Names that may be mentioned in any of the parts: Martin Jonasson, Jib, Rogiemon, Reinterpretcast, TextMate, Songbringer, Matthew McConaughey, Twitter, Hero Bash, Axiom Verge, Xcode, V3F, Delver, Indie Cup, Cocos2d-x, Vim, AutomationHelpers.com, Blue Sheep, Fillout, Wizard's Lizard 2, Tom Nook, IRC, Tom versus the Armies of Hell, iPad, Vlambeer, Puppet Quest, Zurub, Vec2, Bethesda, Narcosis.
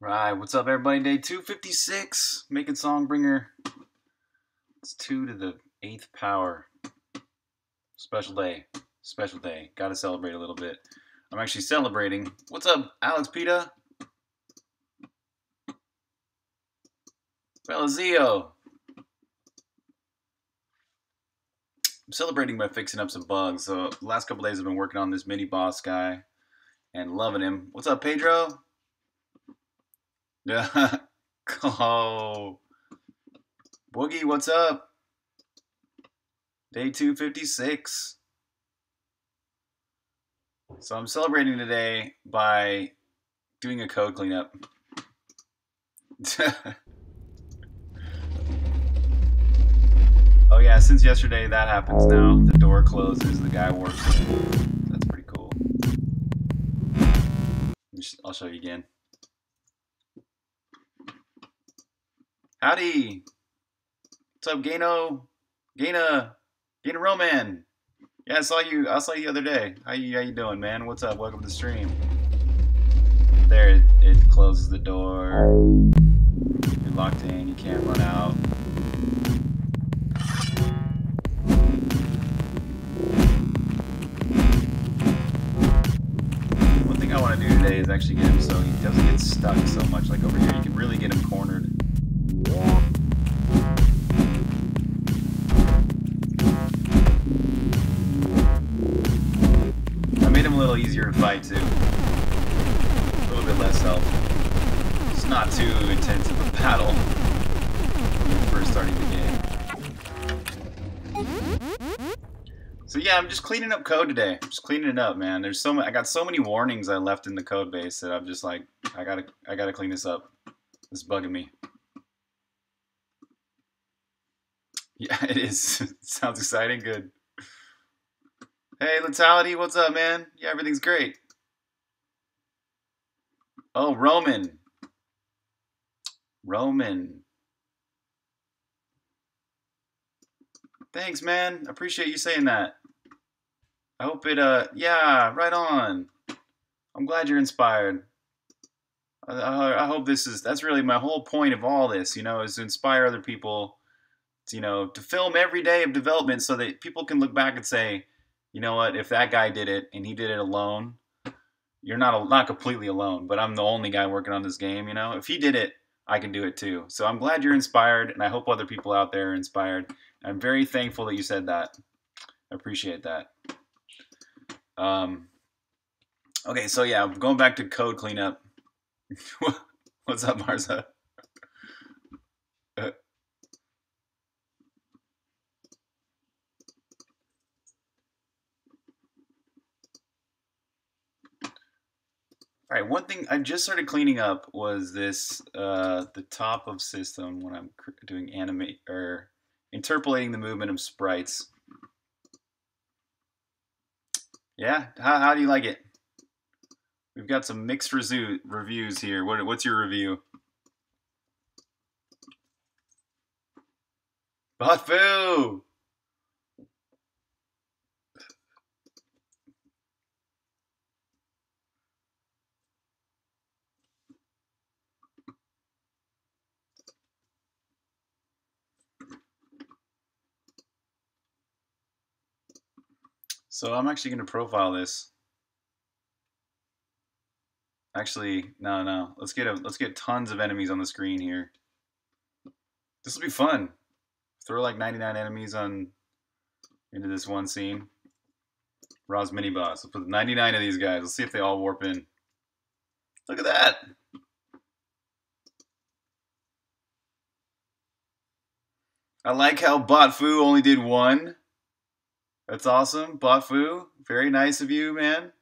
Right, what's up everybody? Day 256, making Songbringer. It's 2 to the 8th power. Special day, special day. Gotta celebrate a little bit. I'm actually celebrating. What's up, Alex Pita? Belazio. I'm celebrating by fixing up some bugs. So the last couple days I've been working on this mini boss guy and loving him. What's up, Pedro? Yeah. Oh. Boogie, what's up? Day 256. So I'm celebrating today by doing a code cleanup. Oh yeah, since yesterday that happens now. The door closes, the guy warps. That's pretty cool. I'll show you again. Howdy! What's up, Gano? Gana Roman. Yeah, I saw you the other day. How you doing, man? What's up? Welcome to the stream. There, it closes the door. You're locked in. You can't run out. One thing I want to do today is actually get him so he doesn't get stuck so much. Like over here, you can really get him cornered. I made him a little easier to fight too. A little bit less health. It's not too intense of a battle when you're first starting the game. So yeah, I'm just cleaning up code today. I'm just cleaning it up, man. There's so I got so many warnings I left in the code base that I'm just like, I gotta clean this up. It's bugging me. Yeah, it is. Sounds exciting. Good. Hey, Letality, what's up, man? Yeah, everything's great. Oh, Roman. Roman. Thanks, man. Appreciate you saying that. I hope it, yeah, right on. I'm glad you're inspired. I hope that's really my whole point of all this, you know, is to inspire other people. You know, to film every day of development so that people can look back and say, you know what, if that guy did it and he did it alone, you're not completely alone, but I'm the only guy working on this game, you know. If he did it, I can do it too. So I'm glad you're inspired, and I hope other people out there are inspired. I'm very thankful that you said that. I appreciate that. Okay, so yeah, I'm going back to code cleanup. What's up, Marza? All right, one thing I just started cleaning up was this, the top of system when I'm doing animate, or interpolating the movement of sprites. Yeah, how do you like it? We've got some mixed reviews here. What's your review? Botfoo! So I'm actually going to profile this. Actually, no. Let's get tons of enemies on the screen here. This will be fun. Throw like 99 enemies into this one scene. Raw's mini boss. We'll put 99 of these guys. Let's see if they all warp in. Look at that. I like how Botfoo only did one. That's awesome, Botfoo. Very nice of you, man.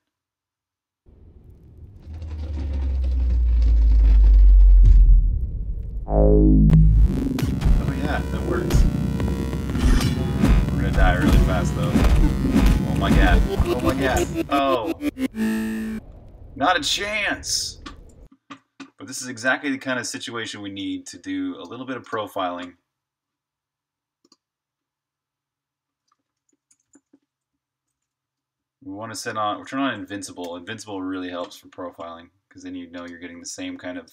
Oh yeah, that works. We're gonna die really fast, though. Oh my god. Oh my god. Oh. Not a chance. But this is exactly the kind of situation we need to do a little bit of profiling. We want to turn on Invincible. Invincible really helps for profiling because then you know you're getting the same kind of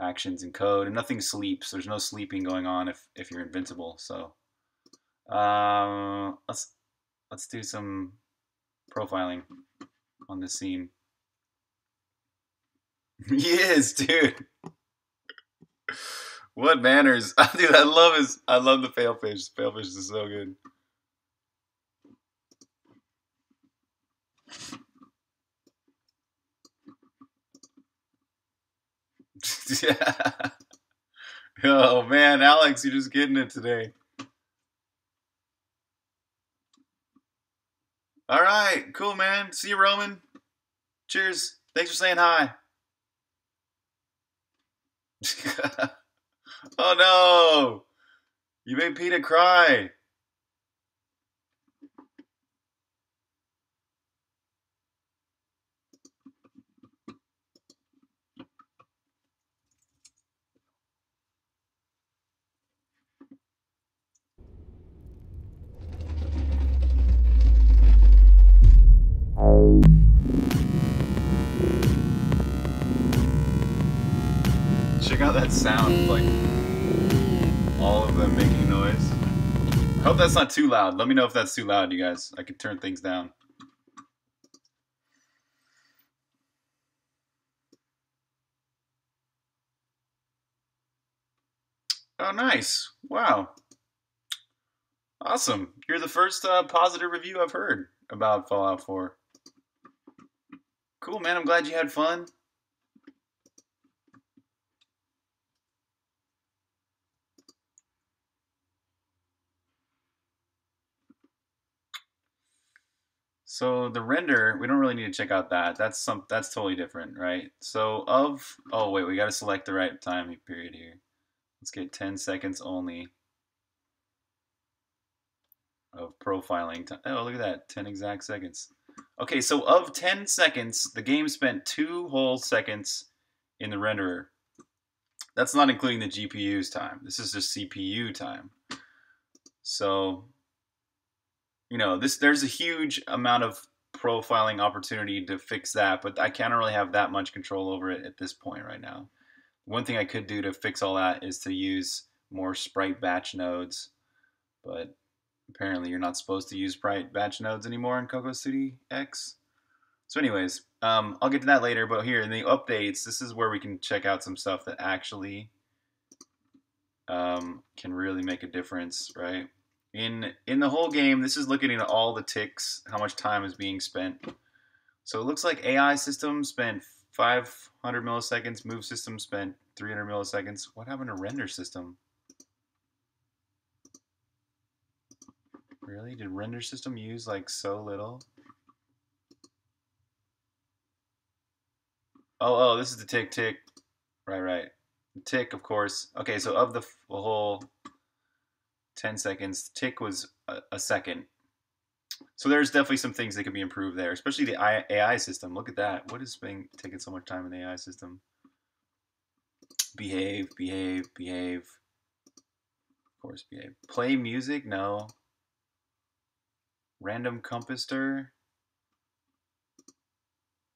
actions in code, and nothing sleeps. There's no sleeping going on if you're invincible. So let's do some profiling on this scene. Yes, dude. What manners, dude! I love the failfish. Failfish is so good. Yeah. Oh man, Alex, you're just getting it today. All right, cool, man. See you, Roman. Cheers. Thanks for saying hi. Oh no! You made Peter cry. Check out that sound, like all of them making noise. I hope that's not too loud. Let me know if that's too loud, you guys. I could turn things down. Oh, nice. Wow. Awesome. You're the first positive review I've heard about Fallout 4. Cool, man. I'm glad you had fun. So the render, we don't really need to check out that. That's totally different, right? So oh wait, we gotta select the right time period here. Let's get 10 seconds only of profiling time. Oh, look at that, 10 exact seconds. Okay, so of 10 seconds, the game spent 2 whole seconds in the renderer. That's not including the GPU's time. This is just CPU time. So you know, there's a huge amount of profiling opportunity to fix that, but I can't really have that much control over it at this point right now. One thing I could do to fix all that is to use more sprite batch nodes, but apparently you're not supposed to use sprite batch nodes anymore in Cocos2d-x. So anyways, I'll get to that later, but here in the updates, this is where we can check out some stuff that actually can really make a difference, right? In the whole game, this is looking at all the ticks, how much time is being spent. So it looks like AI system spent 500 milliseconds, move system spent 300 milliseconds. What happened to render system? Really? Did render system use like so little? Oh, this is the tick. Right. The tick, of course. Okay, so of the whole 10 seconds, tick was a second. So there's definitely some things that could be improved there, especially the AI system. Look at that. What is being taking so much time in the AI system? Behave. Of course, behave. Play music? No. Random compass stir.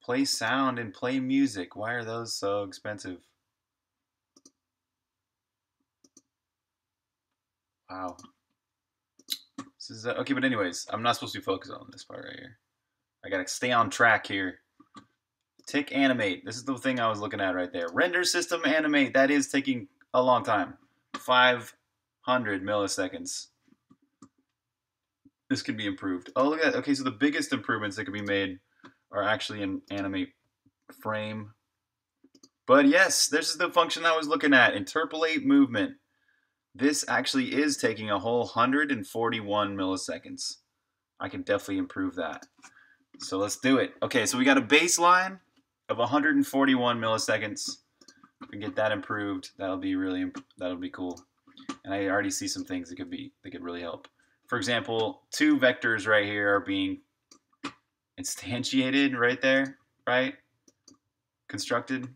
Play sound and play music. Why are those so expensive? Wow. This is okay, but anyways, I'm not supposed to be focused on this part right here. I gotta stay on track here. Tick animate. This is the thing I was looking at right there. Render system animate. That is taking a long time. 500 milliseconds. This could be improved. Oh, look at that. Okay, so the biggest improvements that could be made are actually in animate frame. But yes, this is the function I was looking at. Interpolate movement. This actually is taking a whole 141 milliseconds. I can definitely improve that. So let's do it. Okay, so we got a baseline of 141 milliseconds. If we can get that improved, that'll be cool. And I already see some things that could really help. For example, 2 vectors right here are being instantiated right there, right? Constructed.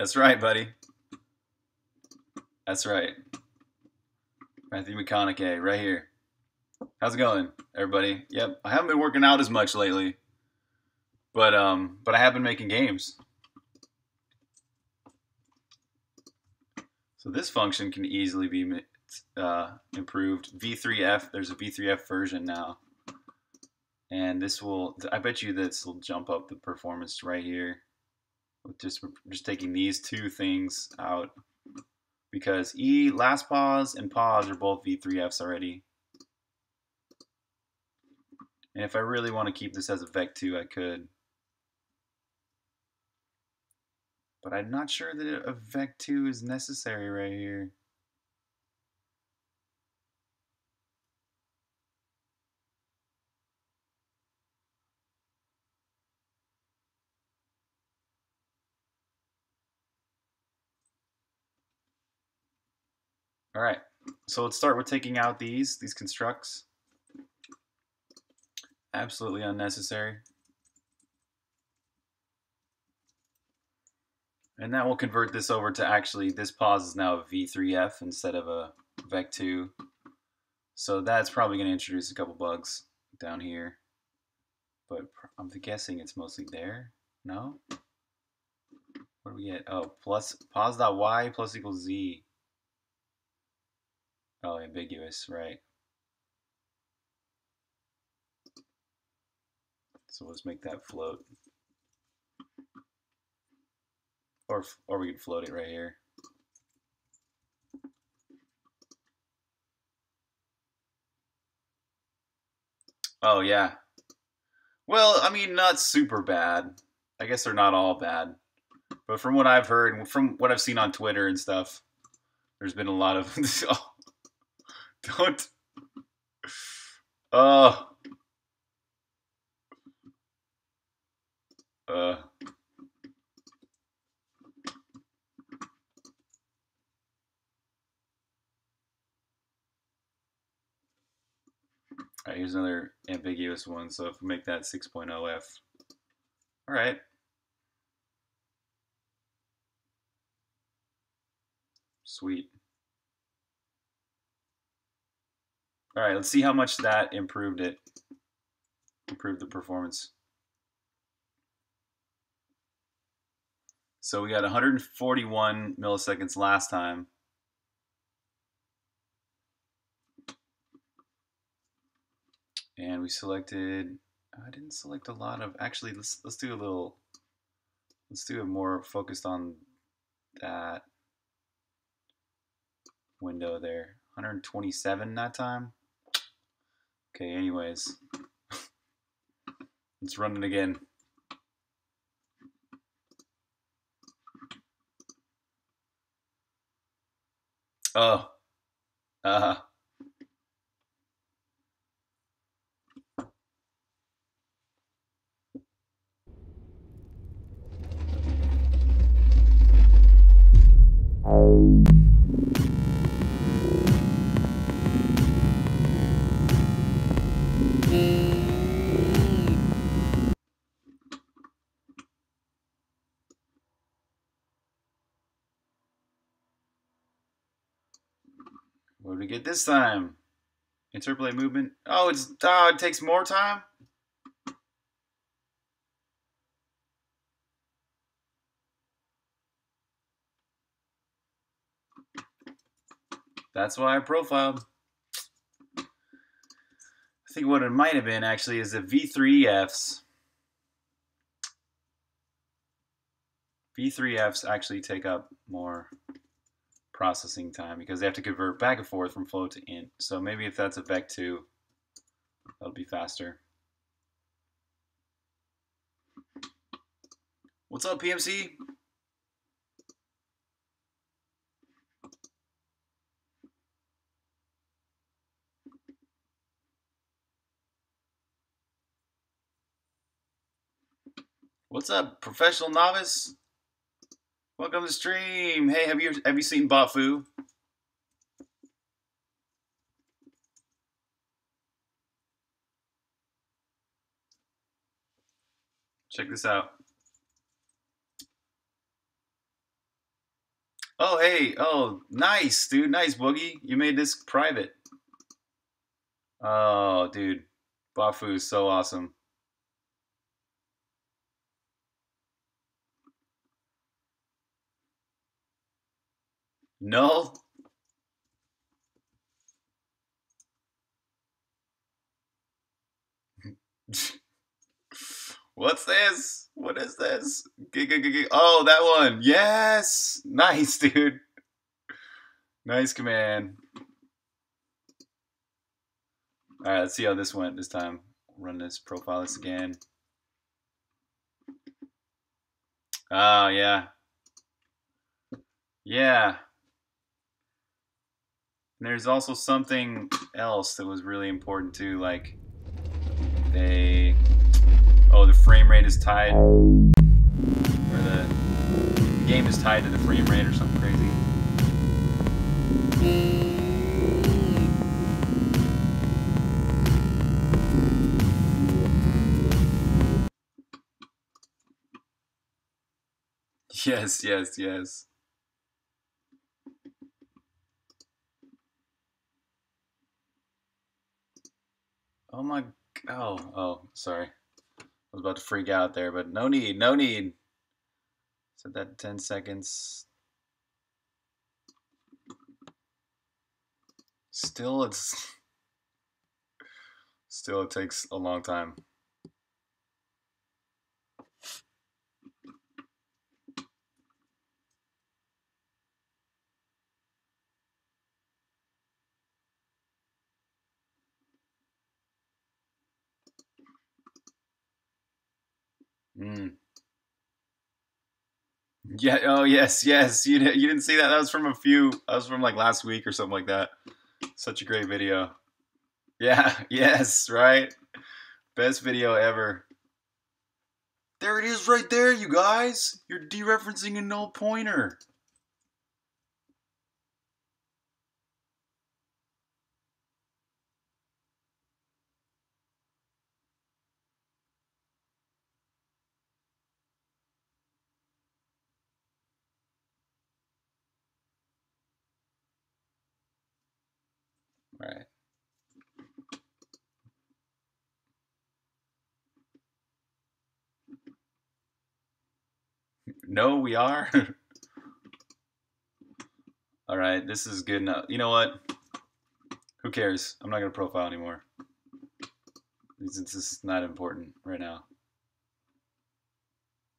That's right, buddy. That's right. Matthew McConaughey, right here. How's it going, everybody? Yep, I haven't been working out as much lately. But I have been making games. So this function can easily be improved. V3F, there's a V3F version now. And this will, I bet you this will jump up the performance right here. With just taking these two things out. Because E, last pause, and pause are both V3Fs already. And if I really want to keep this as a Vec2, I could. But I'm not sure that a Vec2 is necessary right here. All right, so let's start with taking out these constructs. Absolutely unnecessary. And that will convert this over to actually, this pause is now a V3F instead of a Vec2. So that's probably going to introduce a couple bugs down here. But I'm guessing it's mostly there. No? What do we get? Oh, plus pause.y plus equals z. Oh, ambiguous, right. So let's make that float. Or we can float it right here. Oh, yeah. Well, I mean, not super bad. I guess they're not all bad. But from what I've heard and from what I've seen on Twitter and stuff, there's been a lot of... oh, don't... Oh... All right, here's another ambiguous one. So if we make that 6.0f. All right. Sweet. All right, let's see how much that improved it. Improved the performance. So we got 141 milliseconds last time. And we selected, I didn't select a lot of, actually, let's do a little, let's do it more focused on that window there. 127 that time. Okay, anyways, let's run it again. Oh, what do we get this time? Interpolate movement. Oh, it takes more time. That's why I profiled. I think what it might have been actually is the V3Fs. V3Fs actually take up more processing time because they have to convert back and forth from float to int. So maybe if that's a Vec2, that'll be faster. What's up, PMC? What's up, professional novice? Welcome to the stream. Hey, have you seen Bafu? Check this out. Oh, hey. Oh, nice, dude. Nice, Boogie. You made this private. Oh, dude. Bafu is so awesome. No. What's this? What is this? Oh, that one. Yes. Nice, dude. Nice command. All right, let's see how this went this time. Run this profile this again. Oh, yeah. Yeah. And there's also something else that was really important too, like they... Oh, the frame rate is tied, or the game is tied to the frame rate or something crazy. Yes, yes, yes. Oh my, oh, sorry. I was about to freak out there, but no need, no need. Set that 10 seconds. Still, it takes a long time. Yeah. Oh, yes, yes. You didn't see that. That was from a few. That was from like last week or something like that. Such a great video. Yeah. Yes. Right. Best video ever. There it is, right there, you guys. You're dereferencing a null pointer. All right. No, we are. All right, this is good enough. You know what? Who cares? I'm not going to profile anymore. This is not important right now.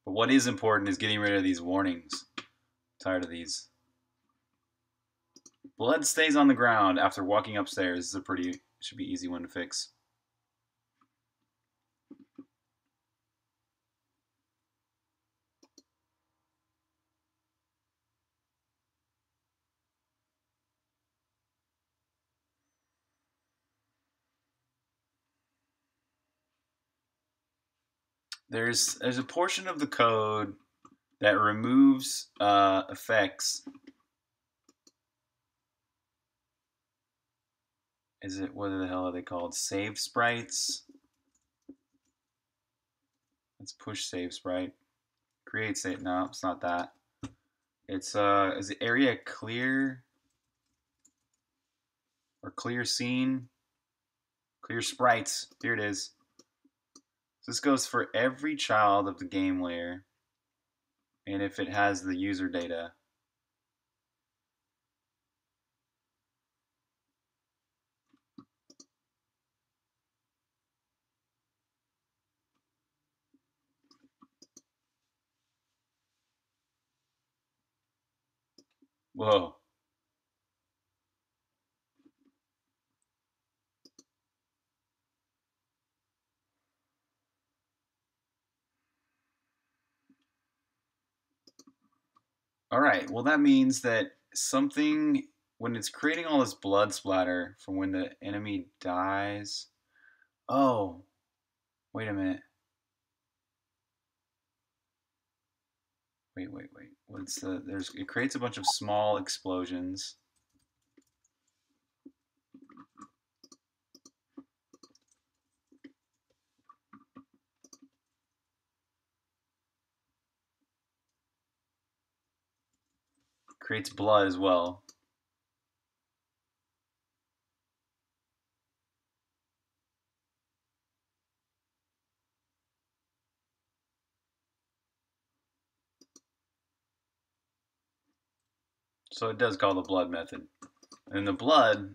But what is important is getting rid of these warnings. I'm tired of these. Blood stays on the ground after walking upstairs. This is a pretty, should be easy one to fix. There's a portion of the code that removes effects. Is it, what the hell are they called? Save sprites. Let's push save sprite. Create save, no, it's not that. It's, is the area clear? Or clear scene? Clear sprites, here it is. So this goes for every child of the game layer. And if it has the user data. Whoa. All right, well that means that something, when it's creating all this blood splatter from when the enemy dies, oh, wait a minute. Wait, wait, wait. What's the, there's, it creates a bunch of small explosions. Creates blood as well. So it does call the blood method. And the blood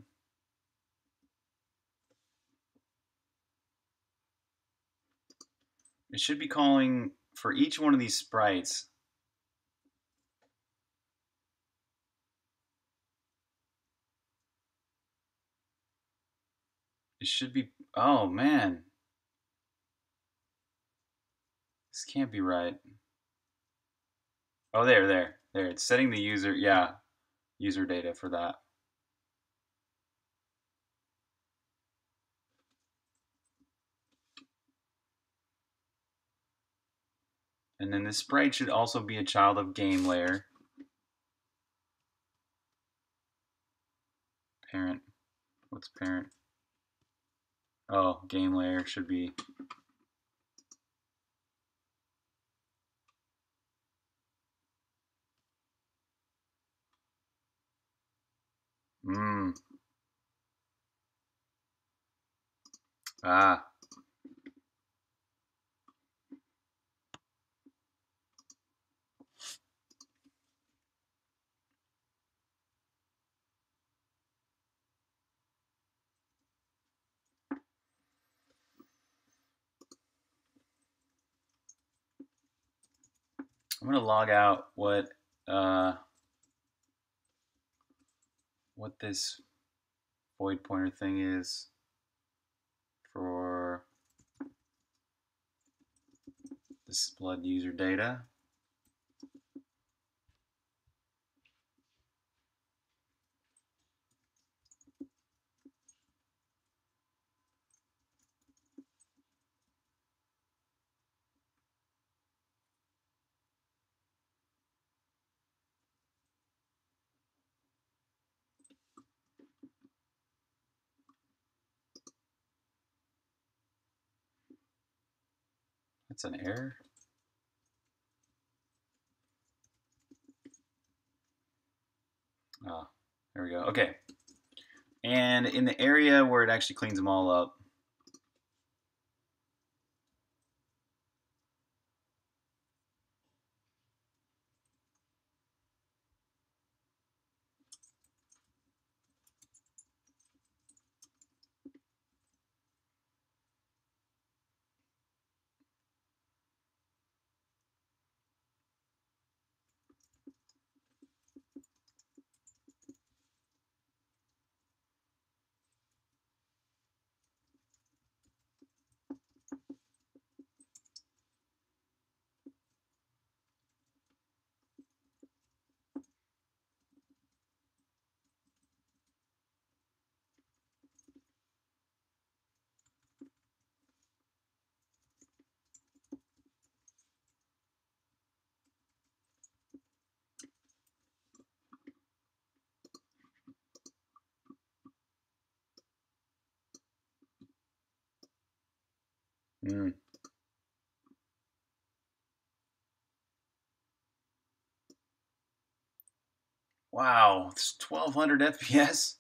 it should be calling for each one of these sprites. It should be, oh man. This can't be right. Oh, there. It's setting the user, yeah, user data for that. And then this sprite should also be a child of game layer. Parent, what's parent? Oh, game layer should be. Ah. I'm going to log out what this void pointer thing is for this blood user data. That's an error. Ah, there we go. Okay. And in the area where it actually cleans them all up, Wow, it's 1200 FPS.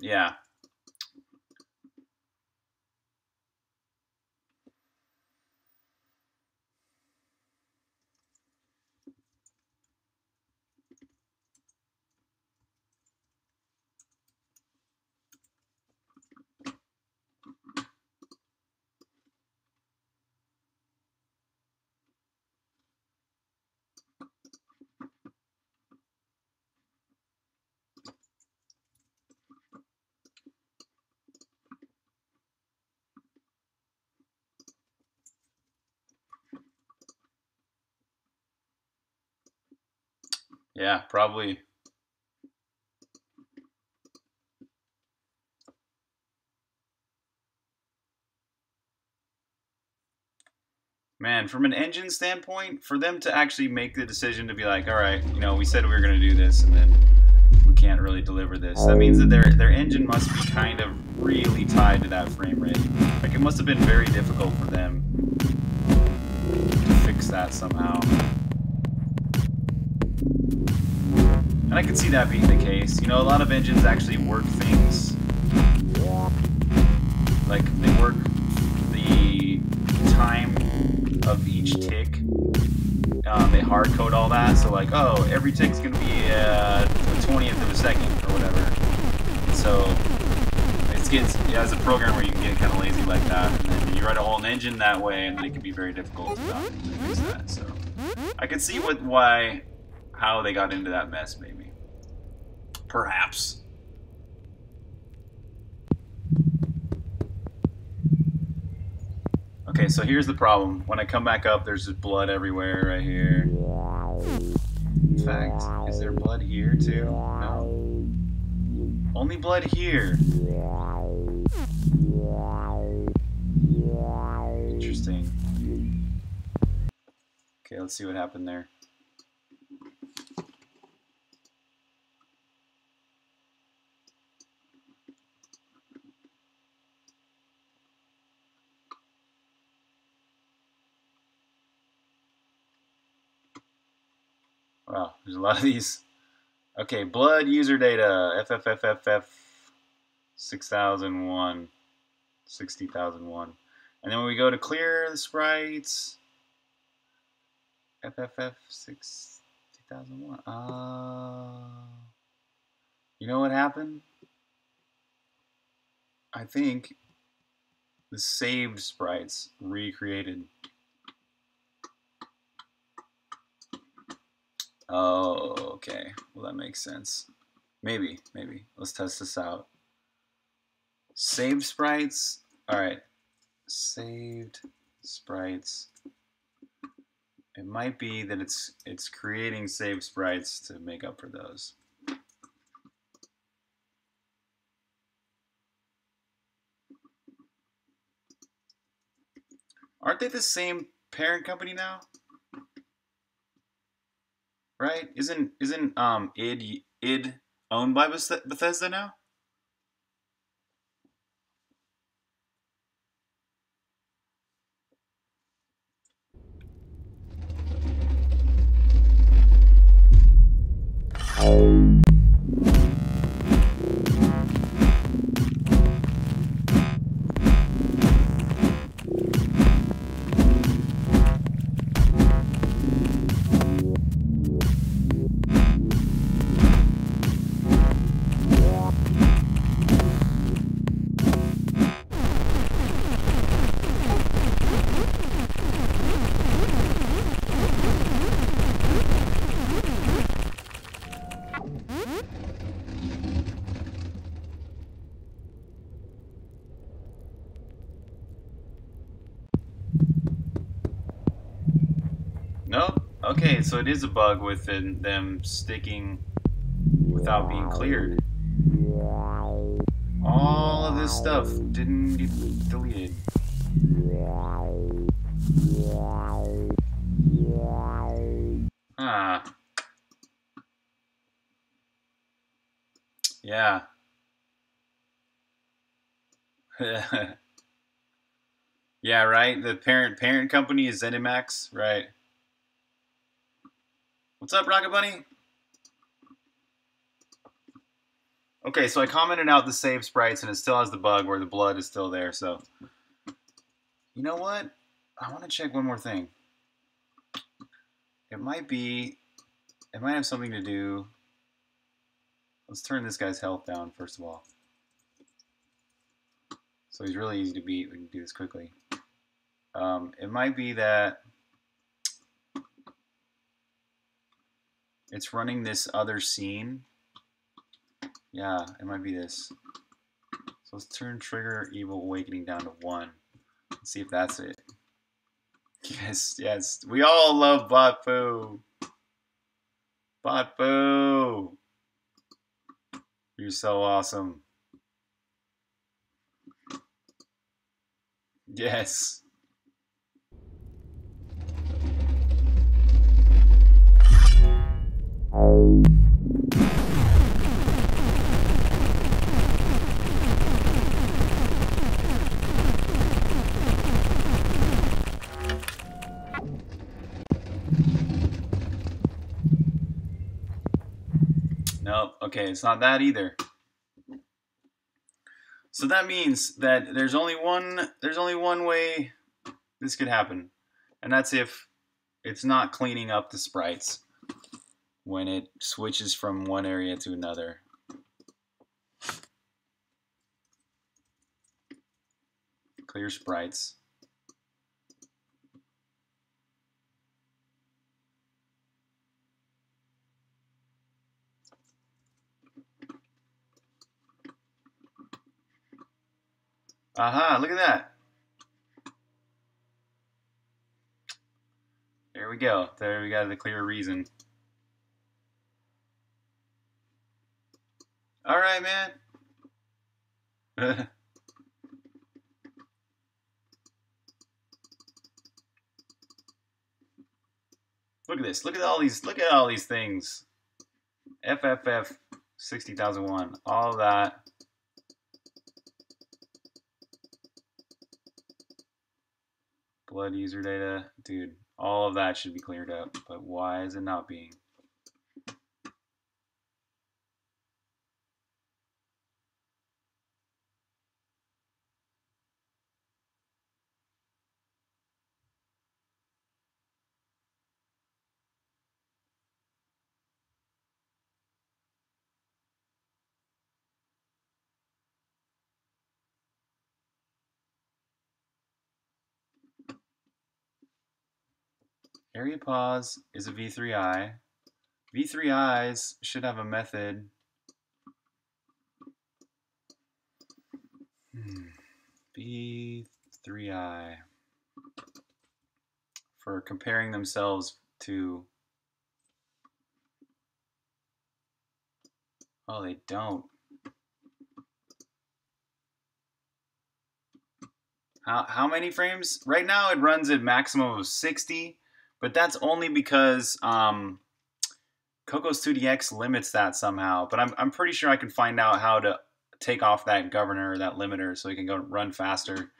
Yeah. Yeah, probably. Man, from an engine standpoint, for them to actually make the decision to be like, all right, you know, we said we were going to do this, and then we can't really deliver this. That means that their engine must be kind of really tied to that frame rate. Like, it must have been very difficult for them to fix that somehow. And I can see that being the case. You know, a lot of engines actually work things. Like, they work the time of each tick. They hard code all that, so like, oh, every tick's gonna be a 20th of a second or whatever. And so it gets, yeah, as a programmer, you can get kind of lazy like that, and then you write a whole engine that way, and then it can be very difficult to use that. So I can see what, why, how they got into that mess, maybe, perhaps. Okay, so here's the problem. When I come back up, there's just blood everywhere right here. In fact, is there blood here too? No. Only blood here. Interesting. Okay, let's see what happened there. Wow, there's a lot of these. Okay, blood user data, FFFFF 6001, 60,001. And then when we go to clear the sprites, FFF 60,001. You know what happened? I think the saved sprites recreated. Oh, okay. Well, that makes sense. Maybe, maybe. Let's test this out. Saved sprites. All right. Saved sprites. It might be that it's creating saved sprites to make up for those. Aren't they the same parent company now? Right? Isn't id owned by Bethesda now? Okay, so it is a bug within them sticking without being cleared. All of this stuff didn't get deleted. Ah. Yeah. Yeah, right? The parent company is ZeniMax, right? What's up, Rocket Bunny? Okay, so I commented out the save sprites, and it still has the bug where the blood is still there, so. You know what? I want to check one more thing. It might have something to do. Let's turn this guy's health down, first of all. So he's really easy to beat. We can do this quickly. It might be that it's running this other scene. Yeah, it might be this. So let's turn Trigger Evil Awakening down to 1. Let's see if that's it. Yes, yes. We all love Bot Boo. Bot Boo. You're so awesome. Yes. Nope, okay, it's not that either. So that means that there's only one way This could happen. And that's if it's not cleaning up the sprites when it switches from one area to another. Clear sprites. Aha, look at that. There we go. There we got the clear reason. All right, man. Look at this. Look at all these things. FFF 60,001. All that. Blood user data, dude, all of that should be cleared up, but why is it not being? Area pause is a V3I. V3Is should have a method. V3I for comparing themselves to. Oh, they don't. How many frames? Right now it runs at maximum of 60. But that's only because Cocos2d-x limits that somehow. But I'm pretty sure I can find out how to take off that governor or that limiter so it can go run faster.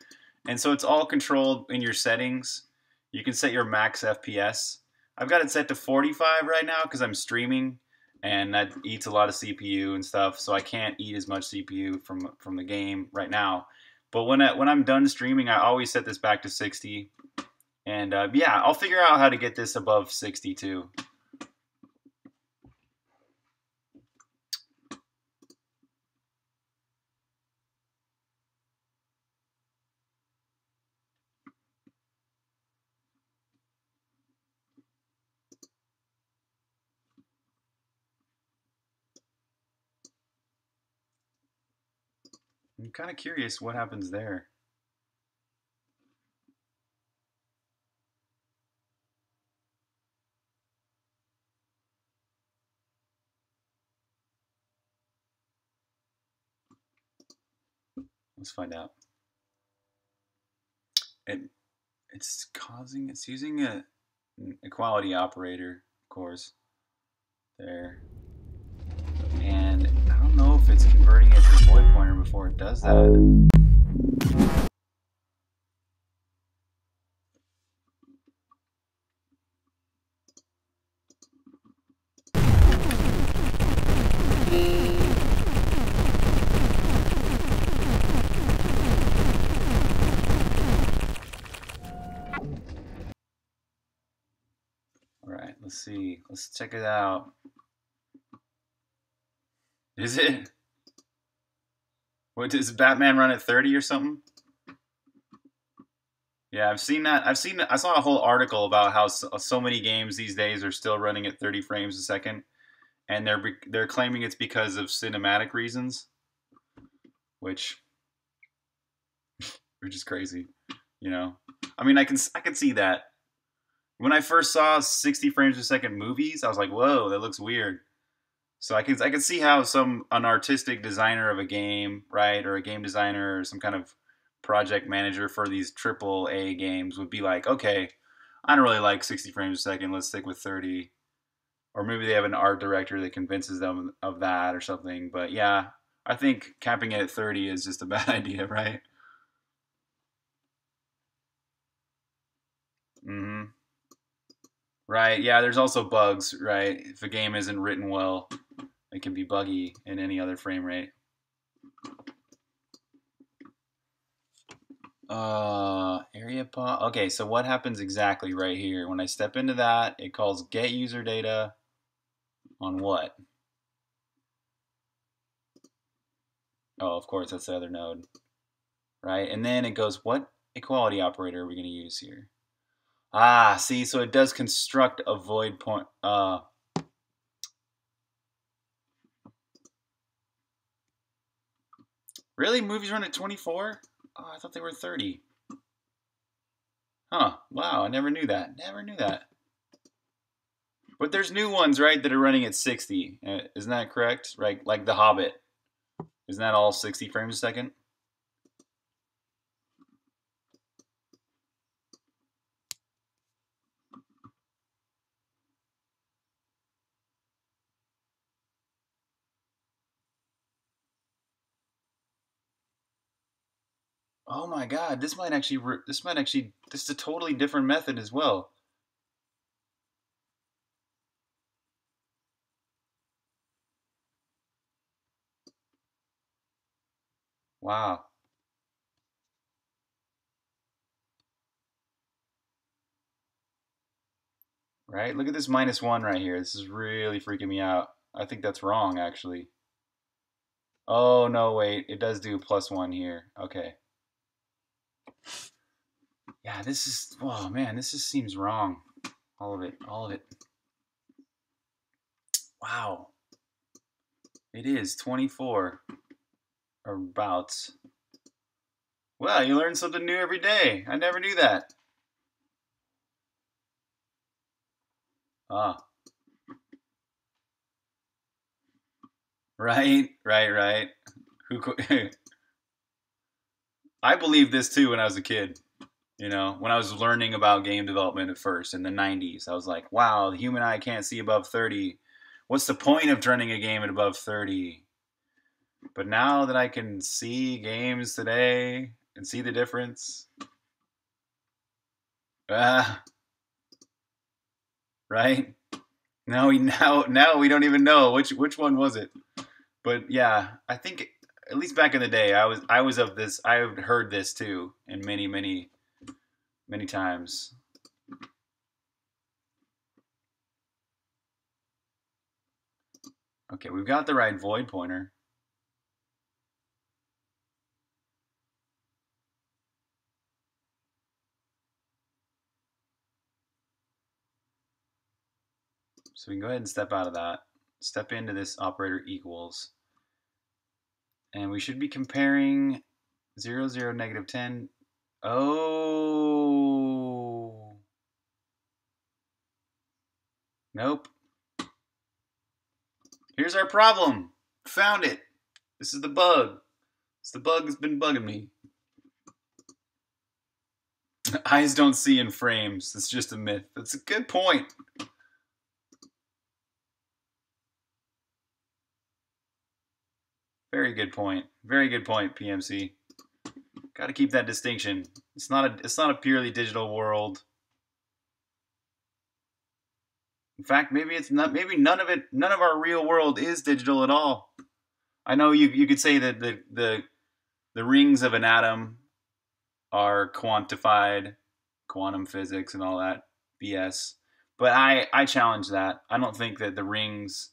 And so it's all controlled in your settings. You can set your max FPS. I've got it set to 45 right now because I'm streaming, and that eats a lot of CPU and stuff. So I can't eat as much CPU from the game right now. But when I'm done streaming, I always set this back to 60. And yeah, I'll figure out how to get this above 62. I'm kind of curious what happens there. Let's find out. It's using an equality operator, of course. There. And I don't know if it's converting it to a void pointer before it does that. Let's see. Let's check it out. Is it? What does Batman run at 30 or something? Yeah, I've seen that. I saw a whole article about how so many games these days are still running at 30 frames a second, and they're claiming it's because of cinematic reasons, which is crazy. You know, I mean, I can see that. When I first saw 60 frames per second movies, I was like, "Whoa, that looks weird." So I can see how an artistic designer of a game, right, or a game designer, or some kind of project manager for these AAA games would be like, "Okay, I don't really like 60 frames a second. Let's stick with 30." Or maybe they have an art director that convinces them of that or something. But yeah, I think capping it at 30 is just a bad idea, right? Mm-hmm. Right, yeah, there's also bugs, right? If a game isn't written well, it can be buggy in any other frame rate. Area pod. Okay, so what happens exactly right here? When I step into that, it calls get user data on what? Oh, of course, that's the other node, right? And then it goes, what equality operator are we going to use here? Ah, see, so it does construct a void point. Really? Movies run at 24? Oh, I thought they were 30. Huh. Wow, I never knew that. Never knew that. But there's new ones, right, that are running at 60. Isn't that correct? Right, like The Hobbit. Isn't that all 60 frames a second? Oh my God! This might actually. This is a totally different method as well. Wow. Right? Look at this -1 right here. This is really freaking me out. I think that's wrong, actually. Oh no! Wait, it does do +1 here. Okay. Yeah, this is, oh man, this just seems wrong. All of it. Wow. It is 24 abouts. Well, you learn something new every day. I never knew that. Ah. Right. Who I believed this too when I was a kid, you know, when I was learning about game development at first in the 90s. I was like, wow, the human eye can't see above 30. What's the point of turning a game at above 30? But now that I can see games today and see the difference. Right? Now we don't even know which one was it. But yeah, I think at least back in the day, I was of this. I've heard this too, and many times. Okay, we've got the right void pointer. So we can go ahead and step out of that. Step into this operator equals. And we should be comparing 0, 0, -10. Oh. Nope. Here's our problem. Found it. This is the bug. It's the bug that's been bugging me. Eyes don't see in frames. That's just a myth. That's a good point. Very good point. Very good point, PMC. Got to keep that distinction. It's not a purely digital world. In fact, maybe it's not. Maybe none of our real world is digital at all. I know you could say that the rings of an atom are quantified, quantum physics and all that BS. But I challenge that. I don't think that the rings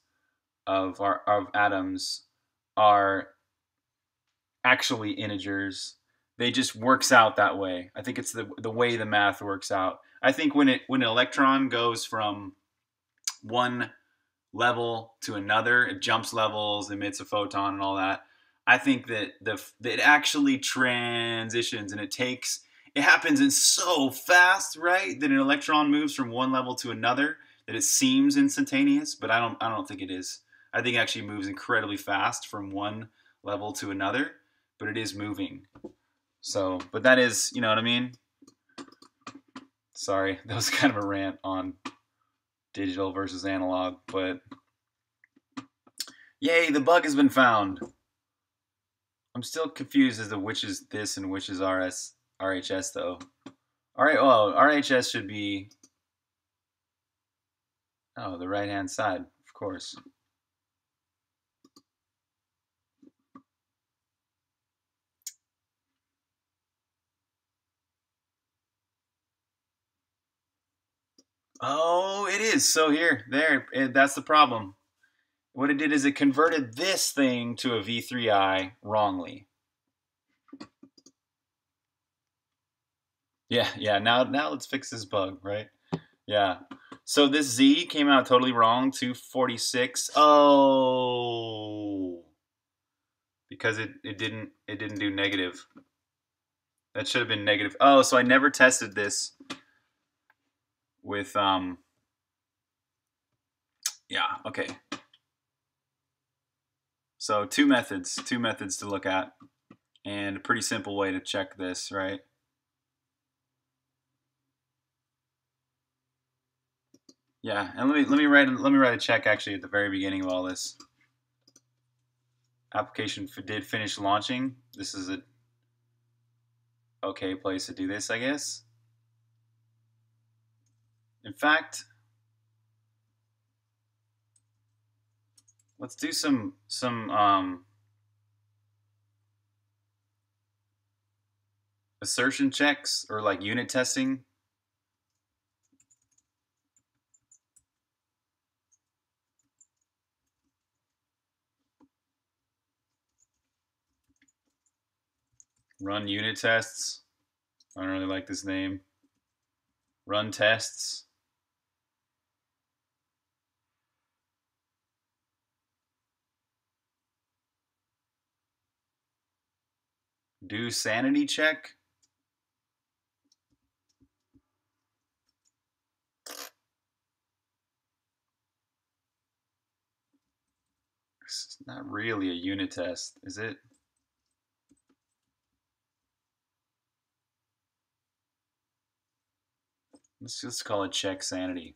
of atoms are actually integers. They just works out that way. I think it's the way the math works out. I think when an electron goes from one level to another, it jumps levels, emits a photon and all that. I think that it actually transitions, and it happens in so fast, right, that an electron moves from one level to another that it seems instantaneous, but I don't think it is. I think it actually moves incredibly fast from one level to another, but it is moving. So, but that is, you know what I mean? Sorry, that was kind of a rant on digital versus analog, but yay, the bug has been found. I'm still confused as to which is this and which is RHS though. All right, well, RHS should be, oh, the right-hand side, of course. Oh, it is. So here, there, that's the problem. What it did is it converted this thing to a V3I wrongly. Yeah, now let's fix this bug, right? Yeah. So this Z came out totally wrong, 246. Oh, because it didn't do negative. That should have been negative. Oh, so I never tested this with yeah, okay. So two methods to look at, and a pretty simple way to check this, right? Yeah, and let me write a check actually at the very beginning of all this. Application did finish launching. This is a okay place to do this, I guess. In fact, let's do some assertion checks or like unit testing. Run unit tests. I don't really like this name. Run tests. Do sanity check. It's not really a unit test, is it? Let's just call it check sanity.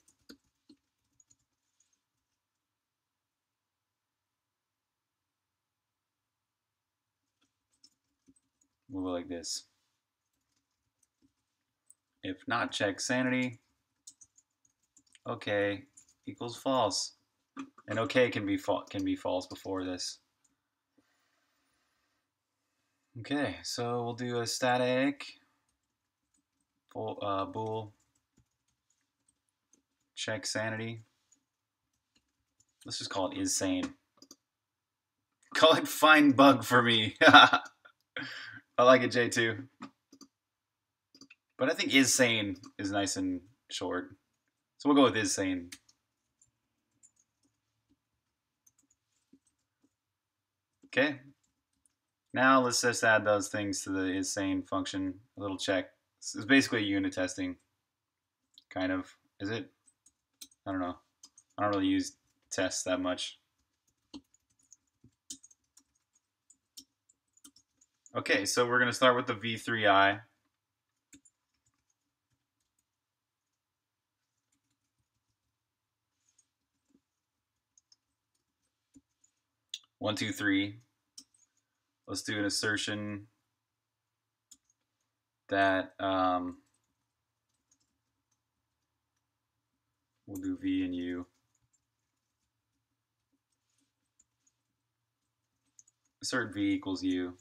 We'll go like this. If not check sanity, okay equals false. And okay can be false before this. Okay, so we'll do a static full, bool. Check sanity. Let's just call it is sane. Call it find bug for me. I like it, J2. But I think is sane is nice and short. So we'll go with is sane. Okay. Now let's just add those things to the is sane function. A little check. This is basically unit testing. Kind of. Is it? I don't know. I don't really use tests that much. Okay, so we're going to start with the V3I. One, two, three. Let's do an assertion that we'll do V and U. Assert V equals U.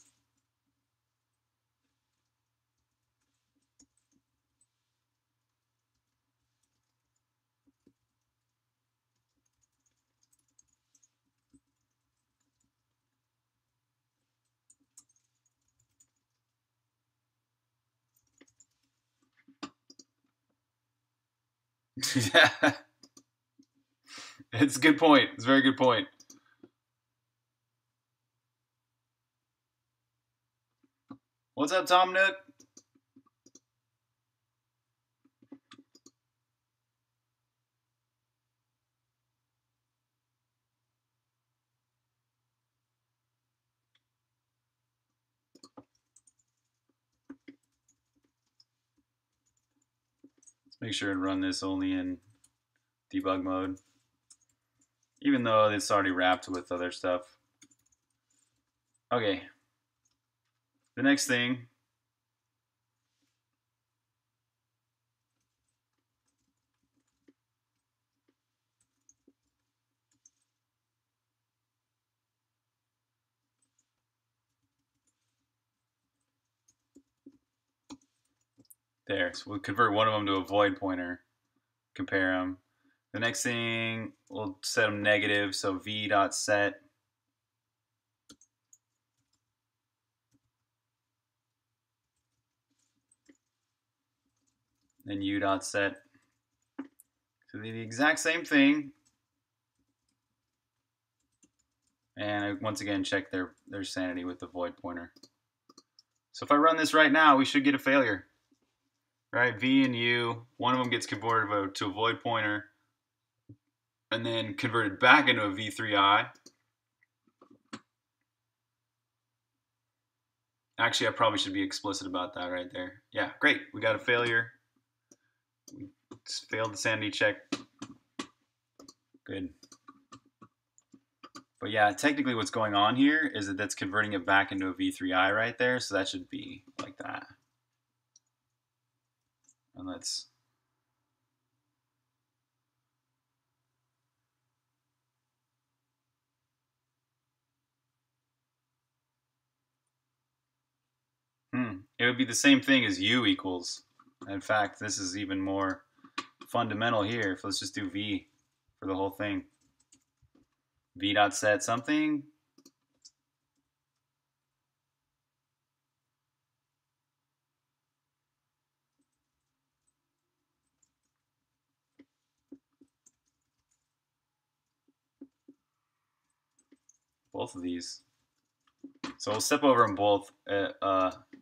Yeah, it's a good point. It's a very good point. What's up, Tom Nook? Make sure and run this only in debug mode, even though it's already wrapped with other stuff. Okay, the next thing there, so we'll convert one of them to a void pointer. compare them. The next thing, we'll set them negative, so v.set. Then u.set. So the exact same thing. And I once again check their sanity with the void pointer. So if I run this right now, we should get a failure. Right, v and u, one of them gets converted to a void pointer and then converted back into a v3i. Actually, I probably should be explicit about that right there. Yeah, great, we got a failure. We failed the sanity check. Good. But yeah, technically what's going on here is that that's converting it back into a V3I right there, so that should be like that. And let's... It would be the same thing as U equals. In fact, this is even more fundamental here. So let's just do V for the whole thing. V dot set something. Both of these. So we'll step over them both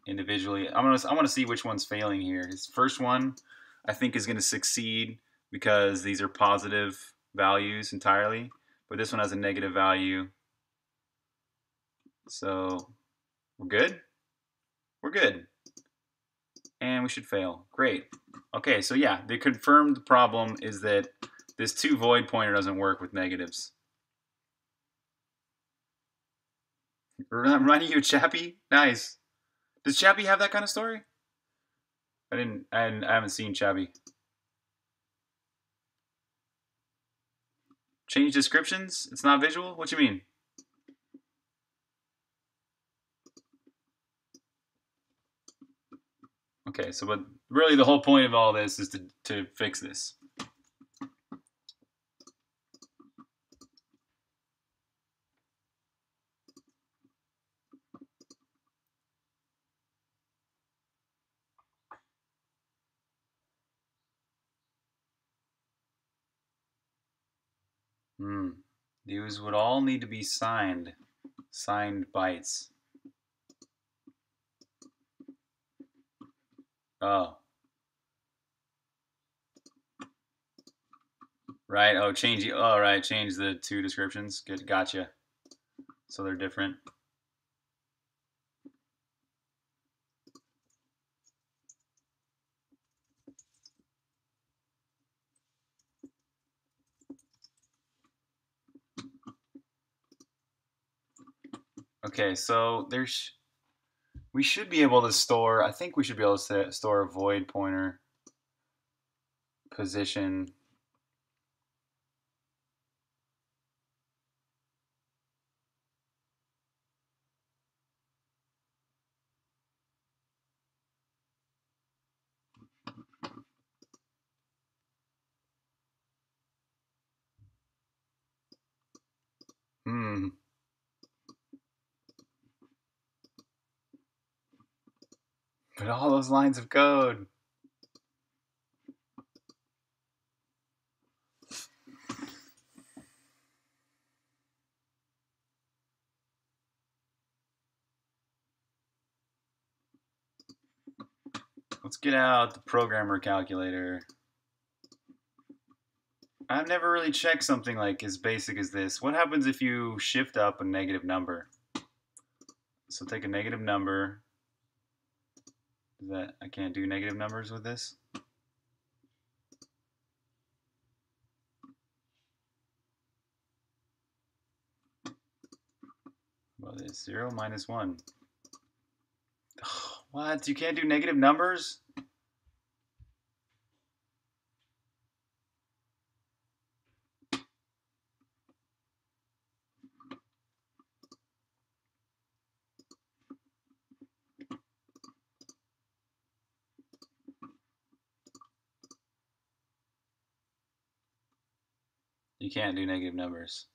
individually. I want to see which one's failing here. This first one, I think, is going to succeed because these are positive values entirely. But this one has a negative value. So we're good? We're good. And we should fail. Great. Okay, so yeah, the confirmed problem is that this two void pointer doesn't work with negatives. I'm running you, Chappie? Nice. Does Chappie have that kind of story? I haven't seen Chappie. Change descriptions? It's not visual? What do you mean? Okay, so but really the whole point of all this is to fix this. These would all need to be signed. Signed bytes. Oh. Right, oh, change the, oh, right, change the two descriptions. Good, gotcha. So they're different. Okay, so we should be able to store, I think we should be able to store a void pointer position. But all those lines of code. Let's get out the programmer calculator. I've never really checked something like as basic as this. What happens if you shift up a negative number? So take a negative number. That I can't do negative numbers with this. Well, it's 0 minus 1. What? You can't do negative numbers? You can't do negative numbers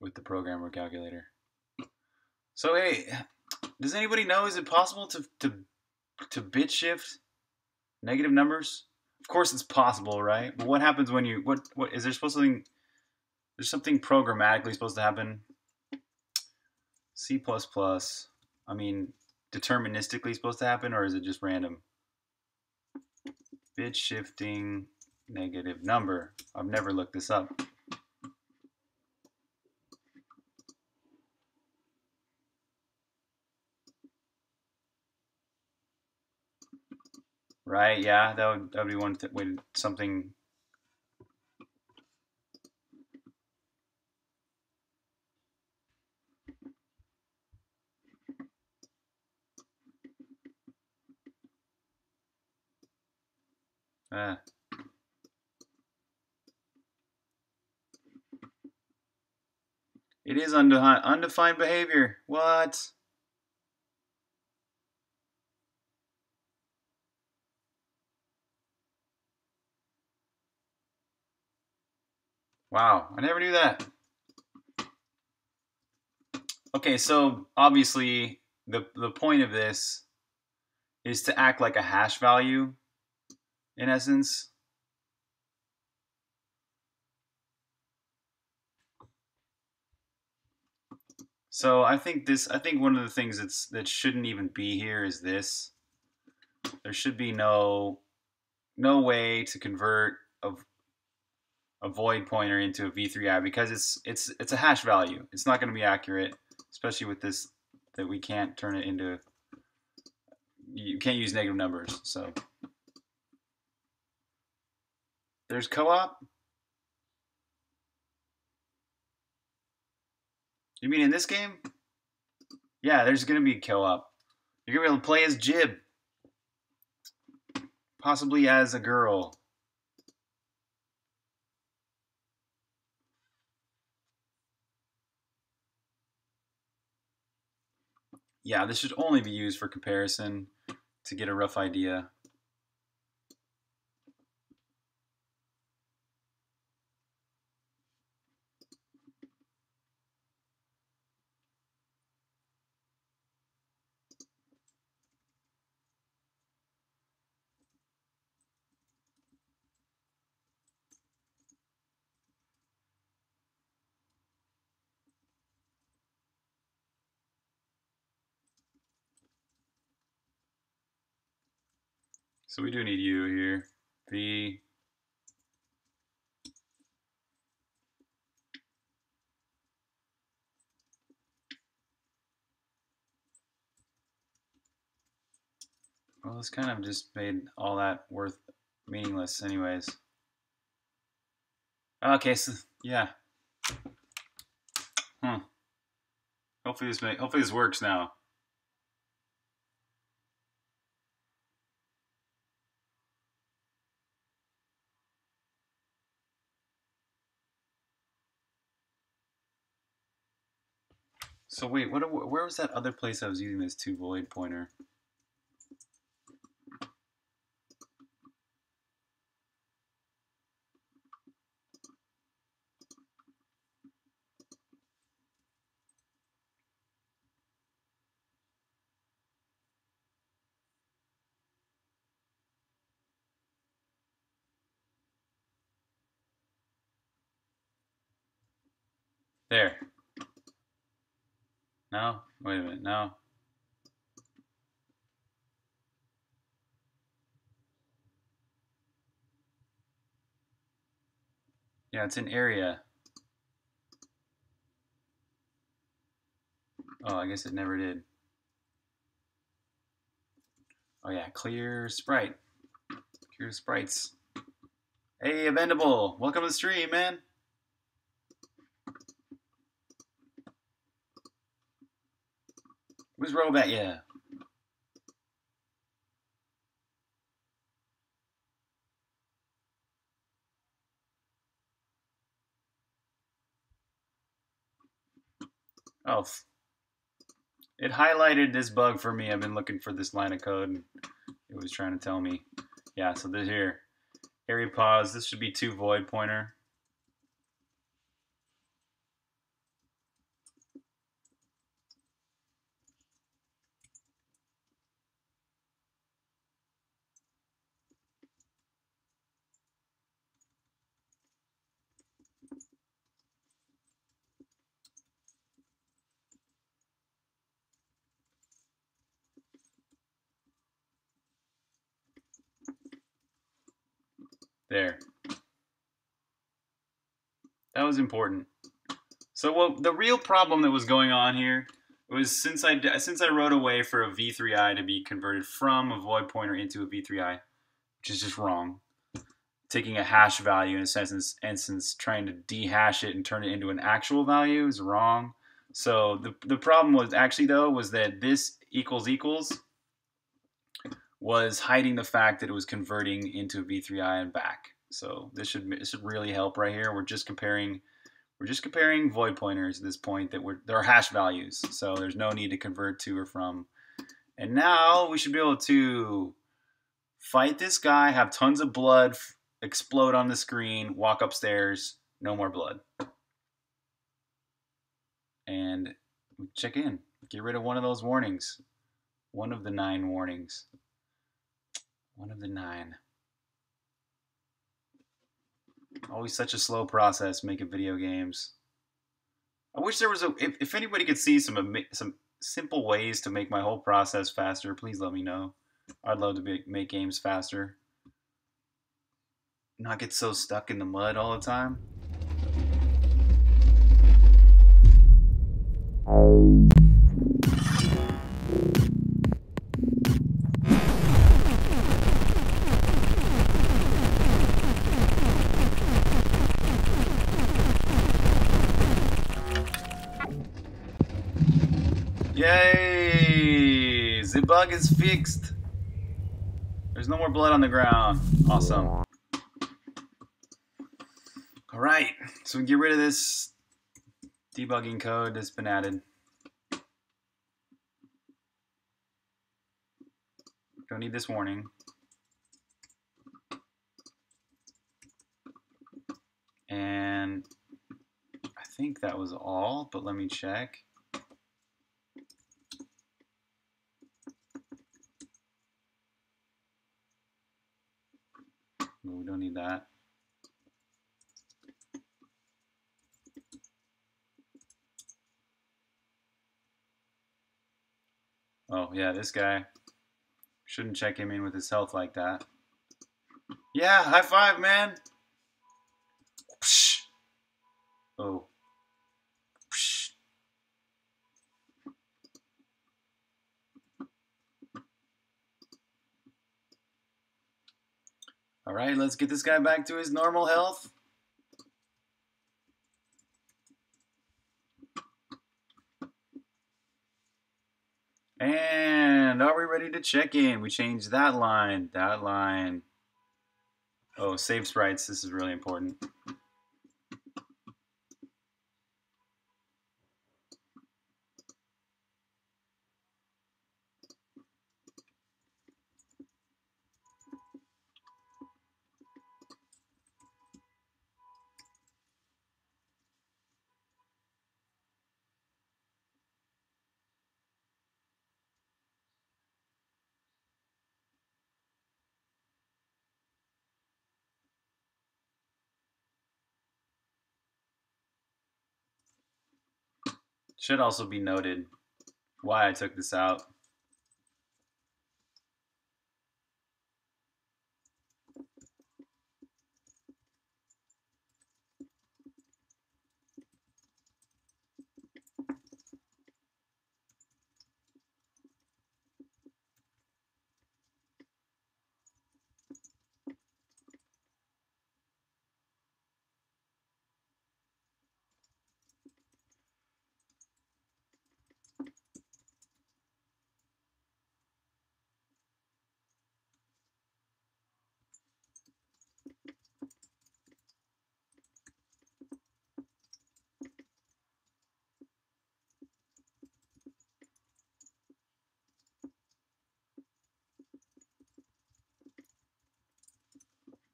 with the programmer calculator. So hey, does anybody know, is it possible to bit shift negative numbers? Of course it's possible, right? But what happens when you, what is there supposed to be, there's something programmatically supposed to happen? C++, I mean, deterministically supposed to happen, or is it just random? Bit shifting negative number. I've never looked this up. Right, yeah, that would be one way to something. It is undefined behavior. What? Wow, I never knew that. Okay, so obviously the point of this is to act like a hash value, in essence. So I think one of the things that shouldn't even be here is this. There should be no way to convert a void pointer into a V3I because it's a hash value. It's not going to be accurate, especially with this, that we can't turn it into, you can't use negative numbers. So there's co-op. You mean in this game? Yeah, there's going to be co-op. You're going to be able to play as Jib, possibly as a girl. Yeah, this should only be used for comparison to get a rough idea. So we do need you here. V. Well, this kind of just made all that meaningless anyways. Okay, so yeah. Hopefully this works now. So wait, where was that other place I was using this to void pointer? There. No? Wait a minute, no. Yeah, it's an area. Oh, I guess it never did. Oh yeah, clear sprite. Clear sprites. Hey, Avendable! Welcome to the stream, man! Who's Robot? Yeah. Oh. It highlighted this bug for me. I've been looking for this line of code and it was trying to tell me. Yeah, so this here. Area pause. This should be 2 void pointer. There. That was important. So what the real problem that was going on here was since I wrote a way for a V3I to be converted from a void pointer into a V3I, which is just wrong. Taking a hash value in a sentence instance, trying to dehash it and turn it into an actual value is wrong. So the problem was actually though was that this equals equals was hiding the fact that it was converting into a V3I and back. So this should really help right here. We're just comparing void pointers at this point that they're hash values. So there's no need to convert to or from. And now we should be able to fight this guy, have tons of blood, explode on the screen, walk upstairs, no more blood. And check in. Get rid of one of those warnings. One of the 9 warnings. One of the 9. Always such a slow process making video games. I wish there was a... If anybody could see some simple ways to make my whole process faster, please let me know. I'd love to make games faster. Not get so stuck in the mud all the time. Yay! The bug is fixed. There's no more blood on the ground. Awesome. All right, so we get rid of this debugging code that's been added. Don't need this warning. And I think that was all, but let me check. No, we don't need that. Oh, yeah, this guy. Shouldn't check him in with his health like that. Yeah, high five, man! Whoosh. Oh. Whoosh. All right, let's get this guy back to his normal health. And are we ready to check in? We changed that line, that line. Oh, save sprites. This is really important. Should also be noted why I took this out.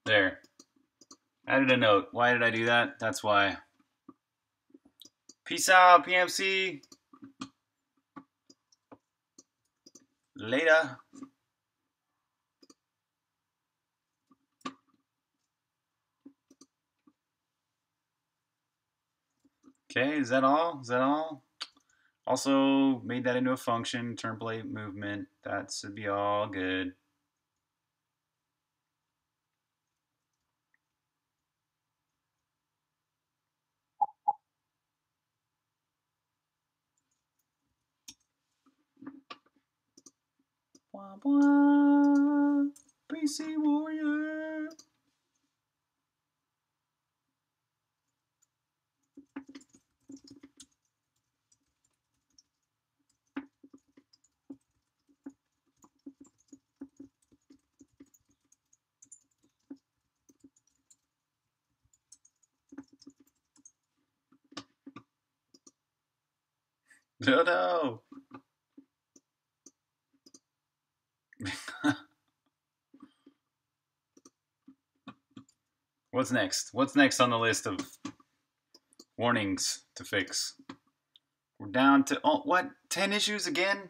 There. Added a note. Why did I do that? That's why. Peace out, PMC. Later. Okay, is that all? Is that all? Also, made that into a function, turn plate movement. That should be all good. Wah, wah. PC Warrior. No, no. What's next? What's next on the list of warnings to fix? We're down to, oh, what? 10 issues again?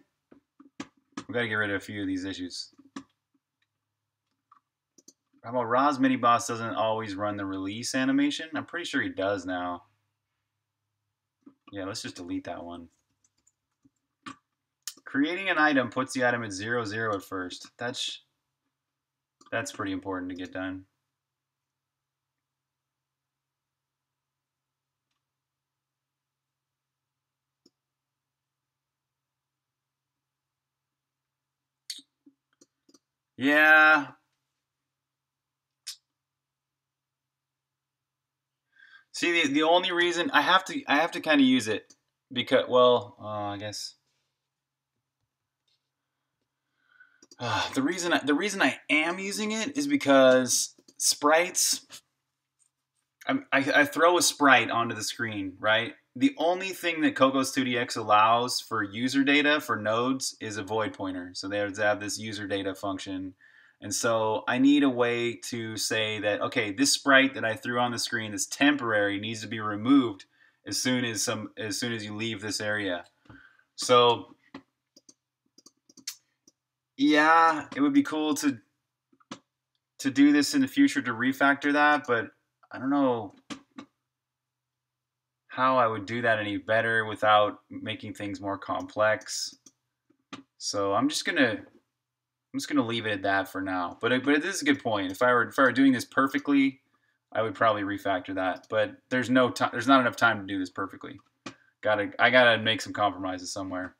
We gotta get rid of a few of these issues. How about Ra's mini boss doesn't always run the release animation? I'm pretty sure he does now. Yeah, let's just delete that one. Creating an item puts the item at 0, 0 at first. That's pretty important to get done. Yeah. See, the only reason I have to kind of use it because, well, I guess. The reason I am using it is because sprites, I throw a sprite onto the screen, right? The only thing that Cocos2d-x allows for user data for nodes is a void pointer. So they have this user data function. And so I need a way to say that, okay, this sprite that I threw on the screen that's temporary needs to be removed as soon as you leave this area. So yeah, it would be cool to do this in the future to refactor that, but I don't know how I would do that any better without making things more complex. So I'm just gonna leave it at that for now. But it is a good point. If I were doing this perfectly, I would probably refactor that. But there's no time. There's not enough time to do this perfectly. I gotta make some compromises somewhere.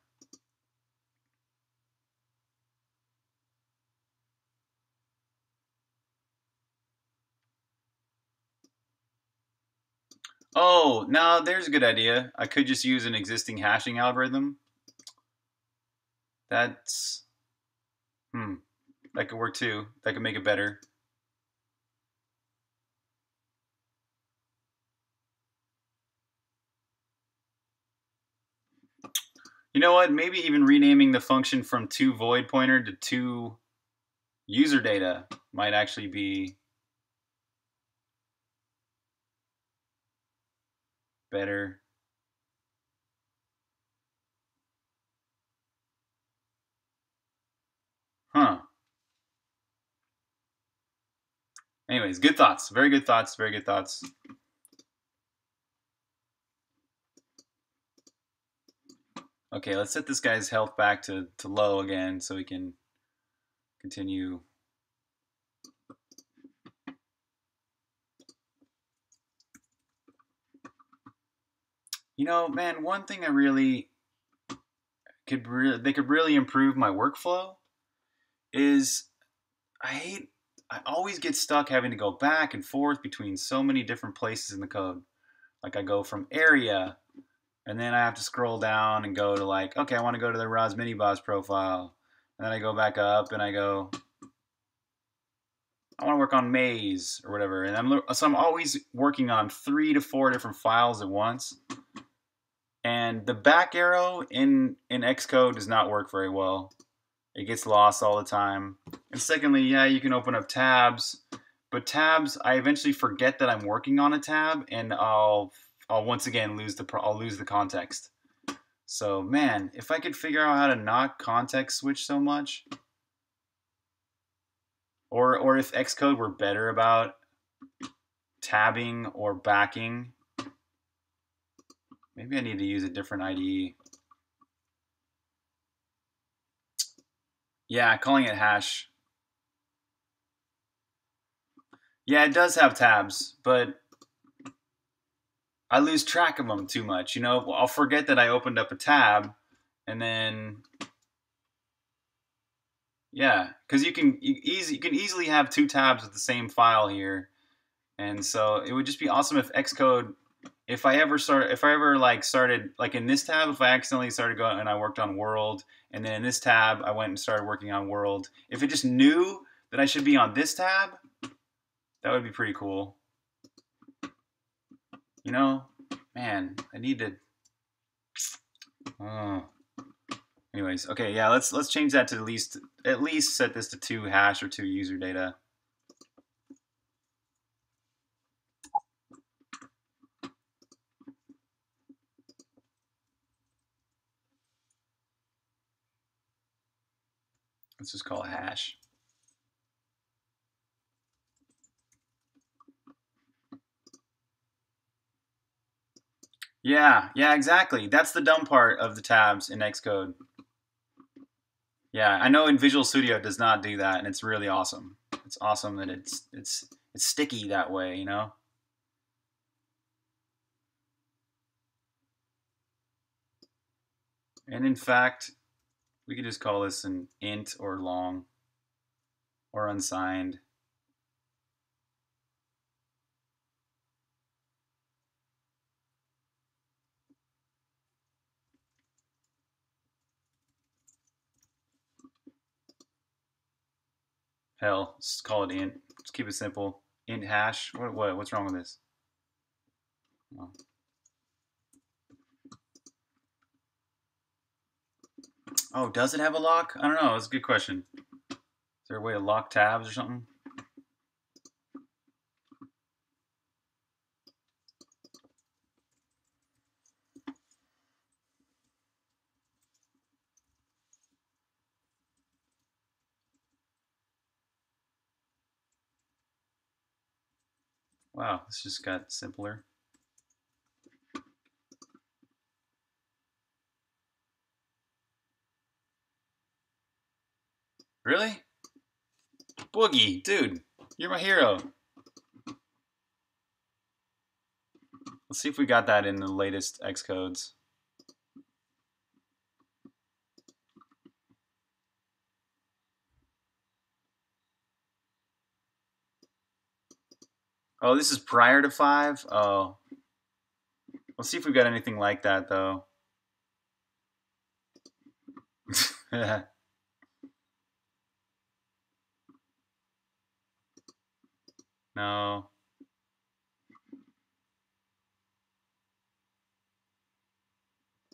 Oh, now there's a good idea. I could just use an existing hashing algorithm. That's, that could work too. That could make it better. You know what? Maybe even renaming the function from to void pointer to to user data might actually be better. Huh. Anyways, good thoughts. Very good thoughts. Very good thoughts. Okay, let's set this guy's health back to low again so we can continue. You know, man, one thing I really could really improve my workflow is I always get stuck having to go back and forth between so many different places in the code. Like I go from area and then I have to scroll down and go to like, okay, I want to go to the Ra's mini boss profile. And then I go back up and I go, I want to work on maze or whatever. And so I'm always working on 3 to 4 different files at once. And the back arrow in Xcode does not work very well. It gets lost all the time. And secondly, yeah, you can open up tabs, but tabs, I eventually forget that I'm working on a tab, and I'll once again lose the context. So man, if I could figure out how to not context switch so much, or if Xcode were better about tabbing or backing. Maybe I need to use a different IDE. Yeah, calling it hash. Yeah, it does have tabs, but I lose track of them too much. You know, I'll forget that I opened up a tab, and then Yeah, because you can easily have two tabs with the same file here, and so it would just be awesome if Xcode, if I ever started like in this tab, if I accidentally started going and I worked on World, and then in this tab I went and started working on World, if it just knew that I should be on this tab, that would be pretty cool. You know, man, I need to. Oh. Anyways, okay, yeah, let's change that to at least set this to 2 hash or 2 user data. Let's just call it hash. Yeah, exactly. That's the dumb part of the tabs in Xcode. Yeah, I know in Visual Studio it does not do that, and it's really awesome. It's awesome that it's sticky that way, you know? And in fact, we could just call this an int or long or unsigned. Hell, let's call it int. Let's keep it simple. Int hash. What's wrong with this? Oh. Oh, does it have a lock? I don't know. That's a good question. Is there a way to lock tabs or something? Wow, this just got simpler. Really? Boogie, dude, you're my hero. Let's see if we got that in the latest Xcodes. Oh, this is prior to 5? Oh. Let's see if we've got anything like that, though. No.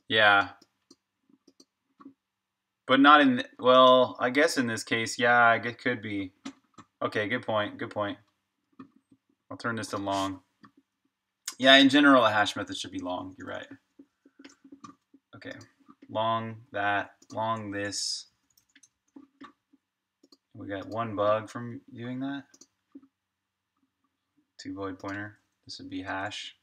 Yeah. But not in... Well, I guess in this case, yeah, it could be. Okay, good point, good point. I'll turn this to long. Yeah, in general, a hash method should be long. You're right. Okay. Long that, long this. We got one bug from doing that. 2 void pointer. This would be hash.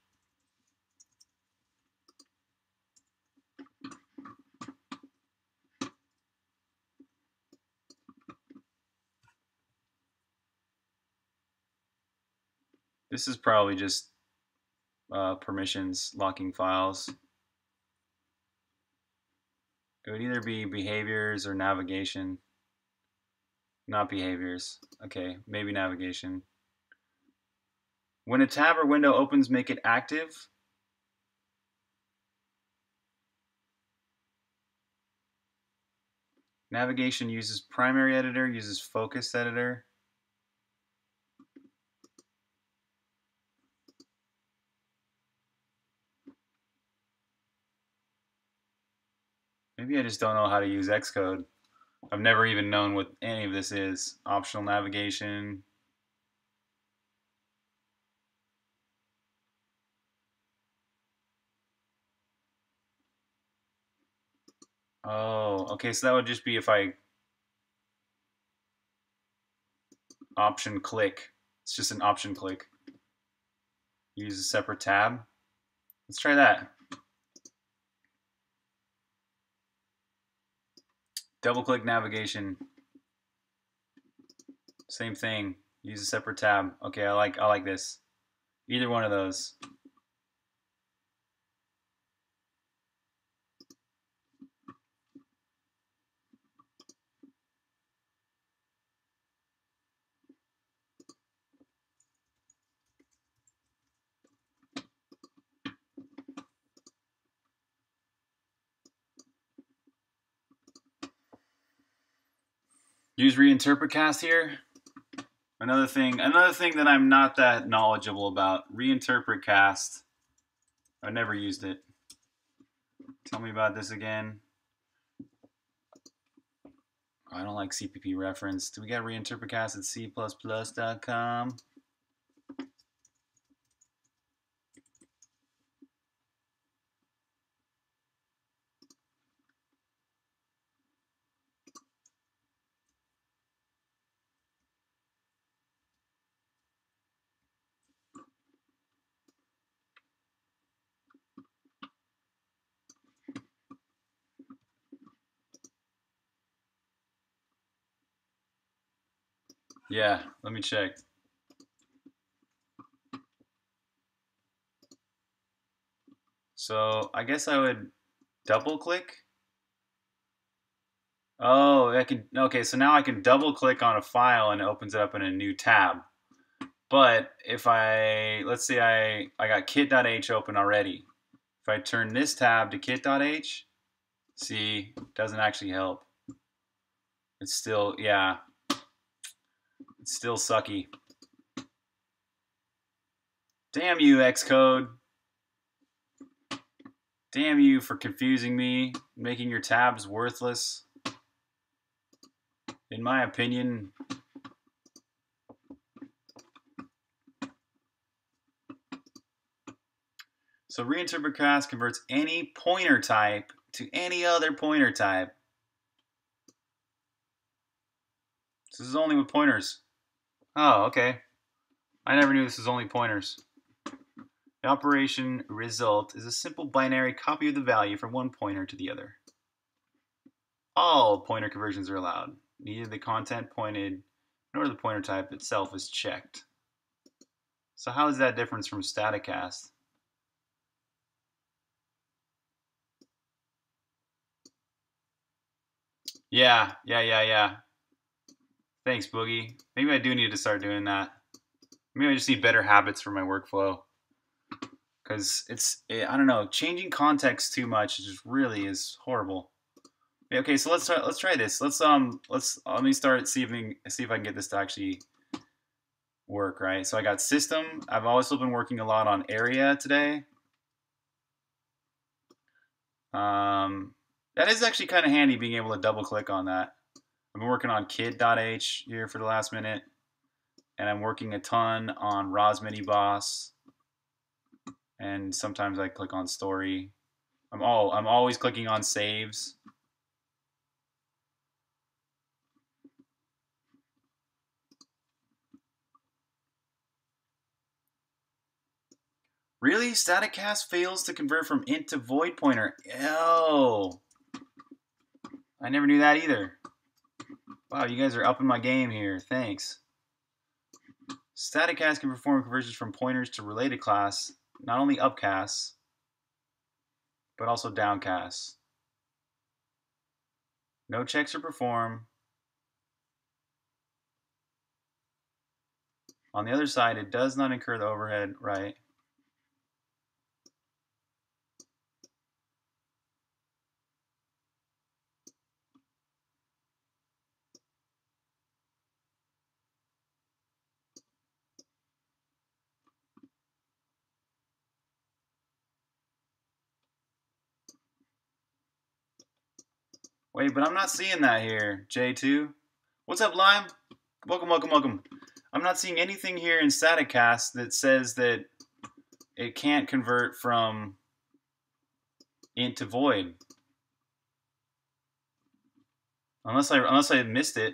This is probably just permissions locking files. It would either be behaviors or navigation. Not behaviors. Okay, maybe navigation. When a tab or window opens, make it active. Navigation uses primary editor, uses focus editor. Maybe I just don't know how to use Xcode. I've never even known what any of this is. Optional navigation. Oh, okay, so that would just be if I option click. It's just an option click. Use a separate tab. Let's try that. Double-click navigation. Same thing. Use a separate tab. Okay, I like this. Either one of those. Use Reinterpretcast here. Another thing that I'm not that knowledgeable about. Reinterpretcast. I never used it. Tell me about this again. I don't like CPP reference. Do we got Reinterpretcast at c++.com? Yeah, let me check. So I guess I would double click. Oh, I can. Okay, so now I can double click on a file and it opens it up in a new tab. But if I, let's see, I got kit.h open already. If I turn this tab to kit.h, see, it doesn't actually help. It's still, yeah. It's still sucky. Damn you, Xcode. Damn you for confusing me, making your tabs worthless. In my opinion. So Reinterpretcast converts any pointer type to any other pointer type. So this is only with pointers. Oh, okay. I never knew this was only pointers. The operation result is a simple binary copy of the value from one pointer to the other. All pointer conversions are allowed. Neither the content pointed nor the pointer type itself is checked. So how is that difference from Staticast? Yeah. Thanks, Boogie. Maybe I do need to start doing that. Maybe I just need better habits for my workflow. Because it's, I don't know, changing context too much just really is horrible. Okay, so let's try this. Let me start see if I can get this to actually work, right? So I got system. I've also been working a lot on area today. That is actually kind of handy being able to double click on that. I've been working on kid.h here for the last minute, and I'm working a ton on Rosmini Boss, and sometimes I click on story. I'm always clicking on saves. Really? Staticast fails to convert from int to void pointer. Oh, I never knew that either. Wow, you guys are upping my game here. Thanks. Staticast can perform conversions from pointers to related class, not only upcasts, but also downcasts. No checks are performed. On the other side, it does not incur the overhead, right? Wait, but I'm not seeing that here, J2. What's up, Lime? Welcome. I'm not seeing anything here in Staticast that says that it can't convert from int to void. Unless I missed it.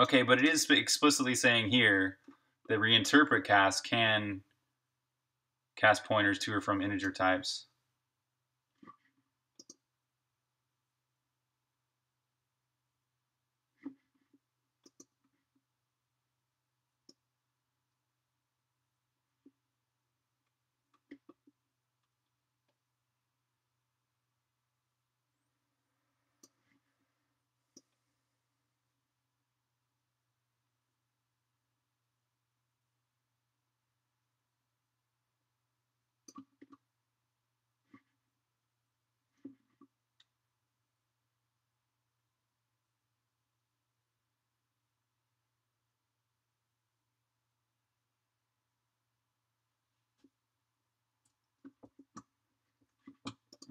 Okay, but it is explicitly saying here that Reinterpretcast can cast pointers to or from integer types.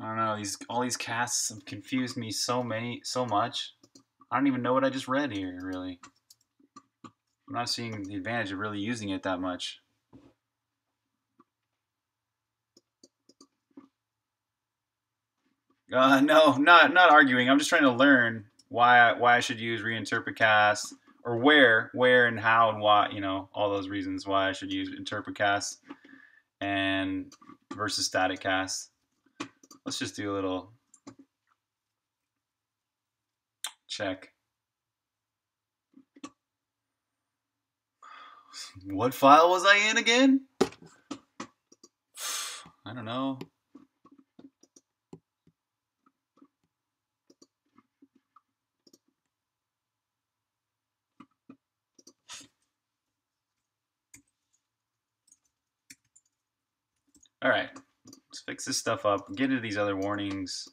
I don't know, all these casts have confused me so much. I don't even know what I just read here, really. I'm not seeing the advantage of really using it that much. No, not arguing. I'm just trying to learn why I should use reinterpret cast, or where and how and why, you know, all those reasons why I should use interpret cast and versus static cast. Let's just do a little check. What file was I in again? I don't know. All right, let's fix this stuff up, get into these other warnings.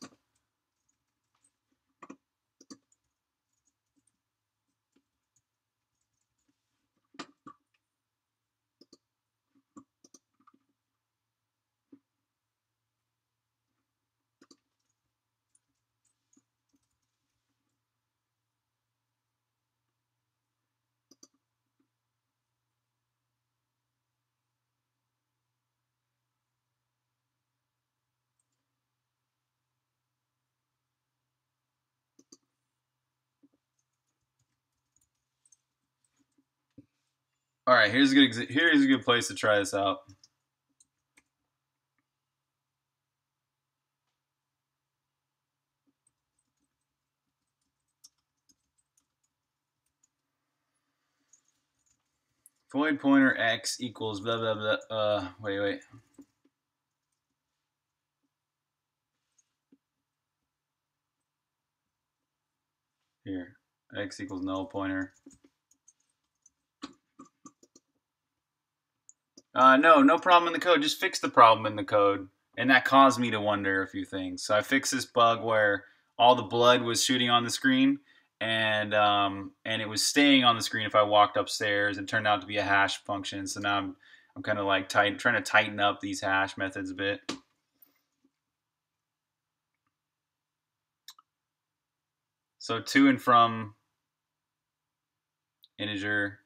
All right, here's a good place to try this out. Void pointer x equals blah blah blah. Wait. Here, x equals null pointer. No problem in the code. Just fix the problem in the code. And that caused me to wonder a few things. So I fixed this bug where all the blood was shooting on the screen, and it was staying on the screen if I walked upstairs. It turned out to be a hash function. So now I'm kind of like trying to tighten up these hash methods a bit. So to and from integer.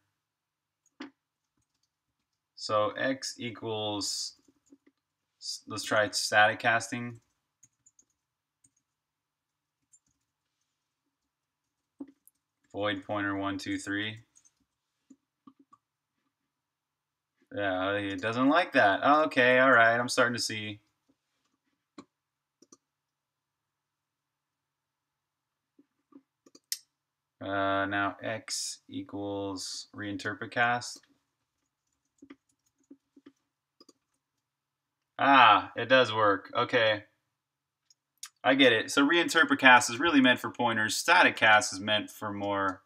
So x equals, let's try static casting. Void pointer 1, 2, 3. Yeah, it doesn't like that. Oh, okay, all right, I'm starting to see. Now x equals reinterpret cast. Ah, it does work. Okay. I get it. So reinterpret cast is really meant for pointers. Static cast is meant for more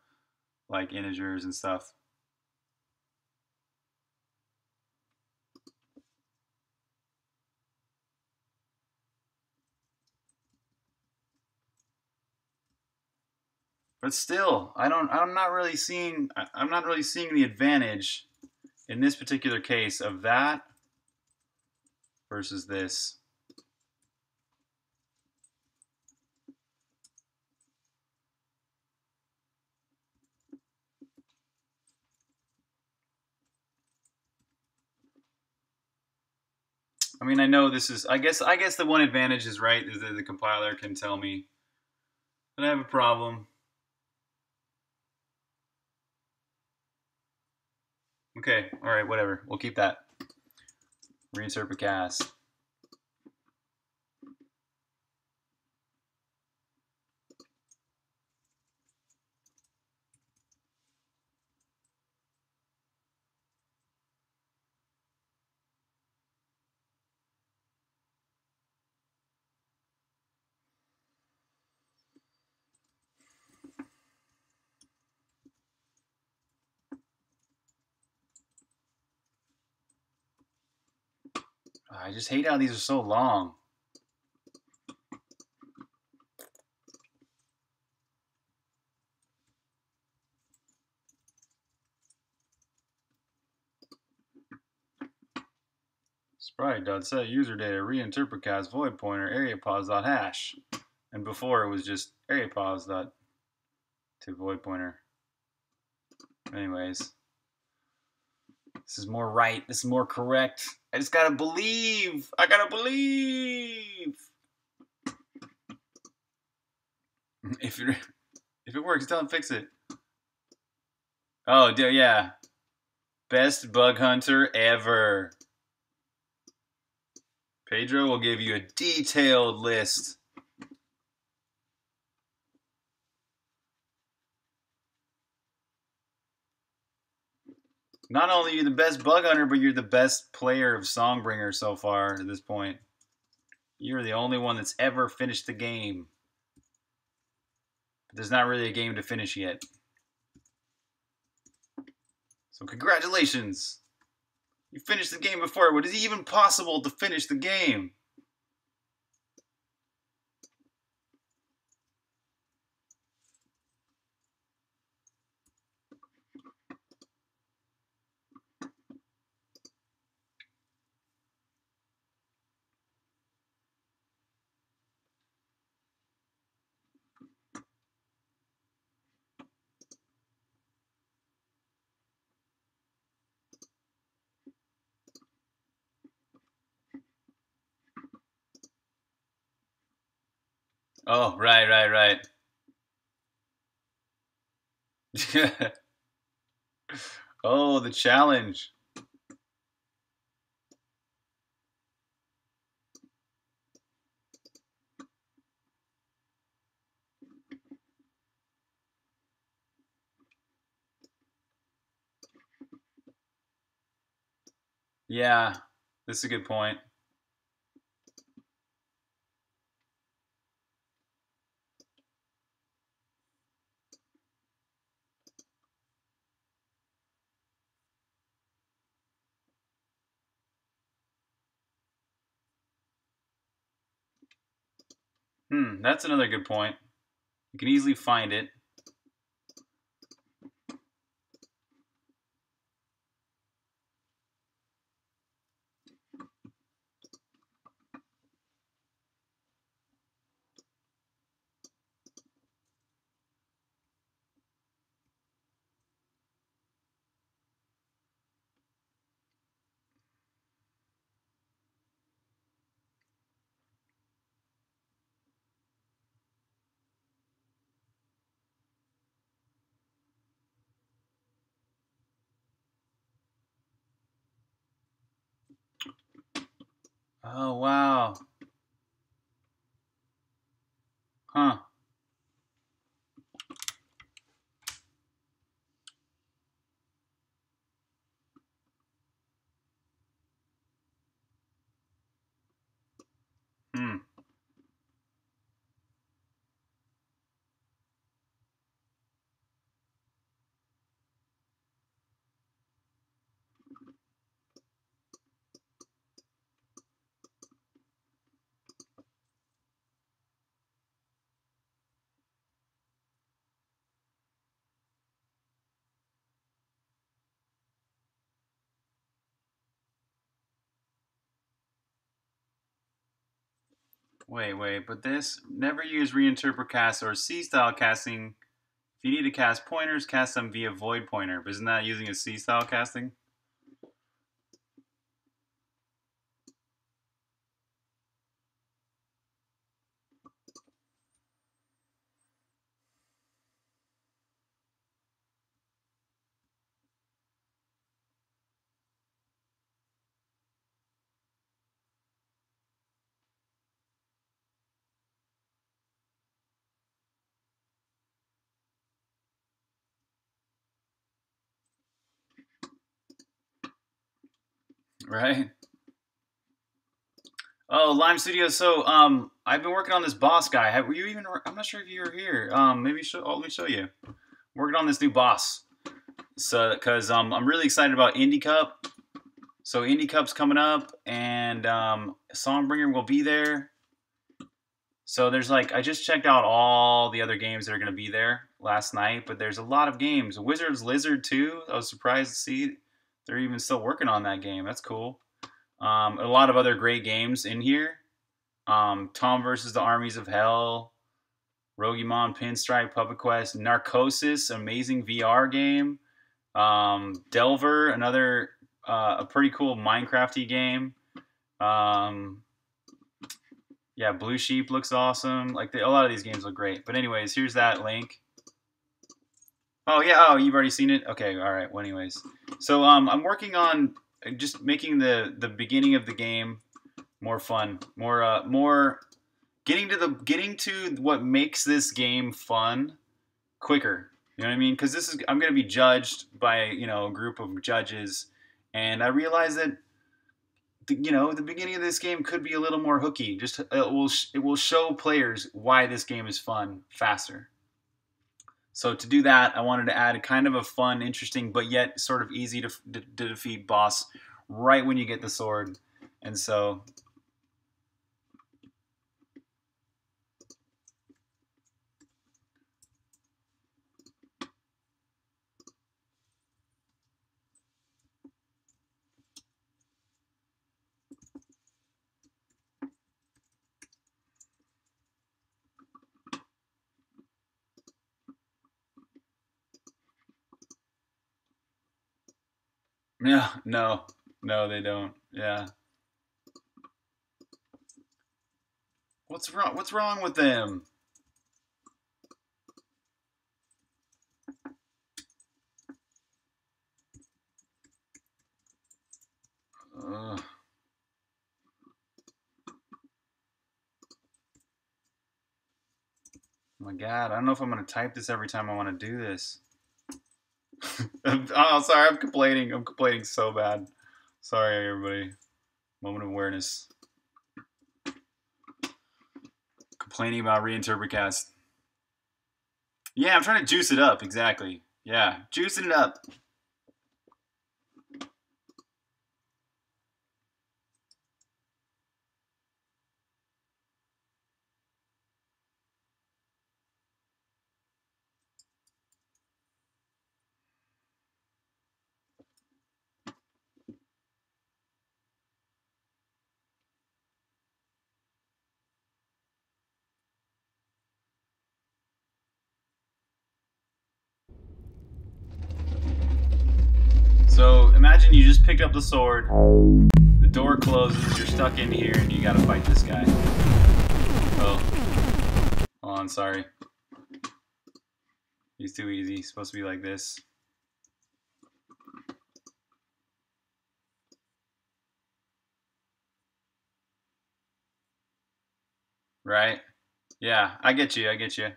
like integers and stuff. But still, I'm not really seeing the advantage in this particular case of that versus this. I mean, I know this is, I guess the one advantage is, right, is that the compiler can tell me that I have a problem. Okay, all right, whatever, we'll keep that. Reinterpret cast. I just hate how these are so long. Sprite.set user data reinterpret cast void pointer area pause.hash. And before it was just area pause to void pointer. Anyways. This is more right. This is more correct. I just gotta believe. I gotta believe. If it works, don't fix it. Oh, yeah. Best bug hunter ever. Pedro will give you a detailed list. Not only are you the best bug hunter, but you're the best player of Songbringer so far at this point. You're the only one that's ever finished the game. But there's not really a game to finish yet. So congratulations! You finished the game before. What is it even possible to finish the game? Oh, right. Oh, the challenge. Yeah, this is a good point. That's another good point. You can easily find it. Oh, wow. Huh. Wait, but this, never use reinterpret cast or C-style casting. If you need to cast pointers, cast them via void pointer. But isn't that using a C-style casting? Right. Oh, Lime Studio. So, I've been working on this boss guy. Were you even? I'm not sure if you were here. Maybe let me show you. I'm working on this new boss. So, cause I'm really excited about Indie Cup. So Indie Cup's coming up, and Songbringer will be there. So there's like I just checked out all the other games that are gonna be there last night, but there's a lot of games. Wizard's Lizard 2. I was surprised to see. They're even still working on that game. That's cool. A lot of other great games in here. Tom versus the Armies of Hell, Rogiemon, Pinstripe, Puppet Quest, Narcosis, amazing VR game. Delver, another a pretty cool Minecrafty game. Yeah, Blue Sheep looks awesome. Like a lot of these games look great. But anyways, here's that link. Oh yeah, oh you've already seen it. Okay, all right. Well, anyways, so I'm working on just making the beginning of the game more fun, more getting to what makes this game fun quicker. You know what I mean? Because this is, I'm gonna be judged by, you know, a group of judges, and I realize that you know, the beginning of this game could be a little more hooky. Just it will show players why this game is fun faster. So to do that, I wanted to add a kind of a fun, interesting, but yet sort of easy to defeat boss right when you get the sword. And so yeah, no, they don't. Yeah. What's wrong with them? Ugh. Oh my God, I don't know if I'm gonna type this every time I wanna do this. Oh, sorry, I'm complaining. I'm complaining so bad. Sorry, everybody. Moment of awareness. Complaining about Reinterpretcast. Yeah, I'm trying to juice it up. Exactly. Yeah, juicing it up. So imagine you just picked up the sword, the door closes, you're stuck in here, and you gotta fight this guy. Oh, hold on, sorry. He's too easy. He's supposed to be like this. Right? Yeah, I get you, I get you.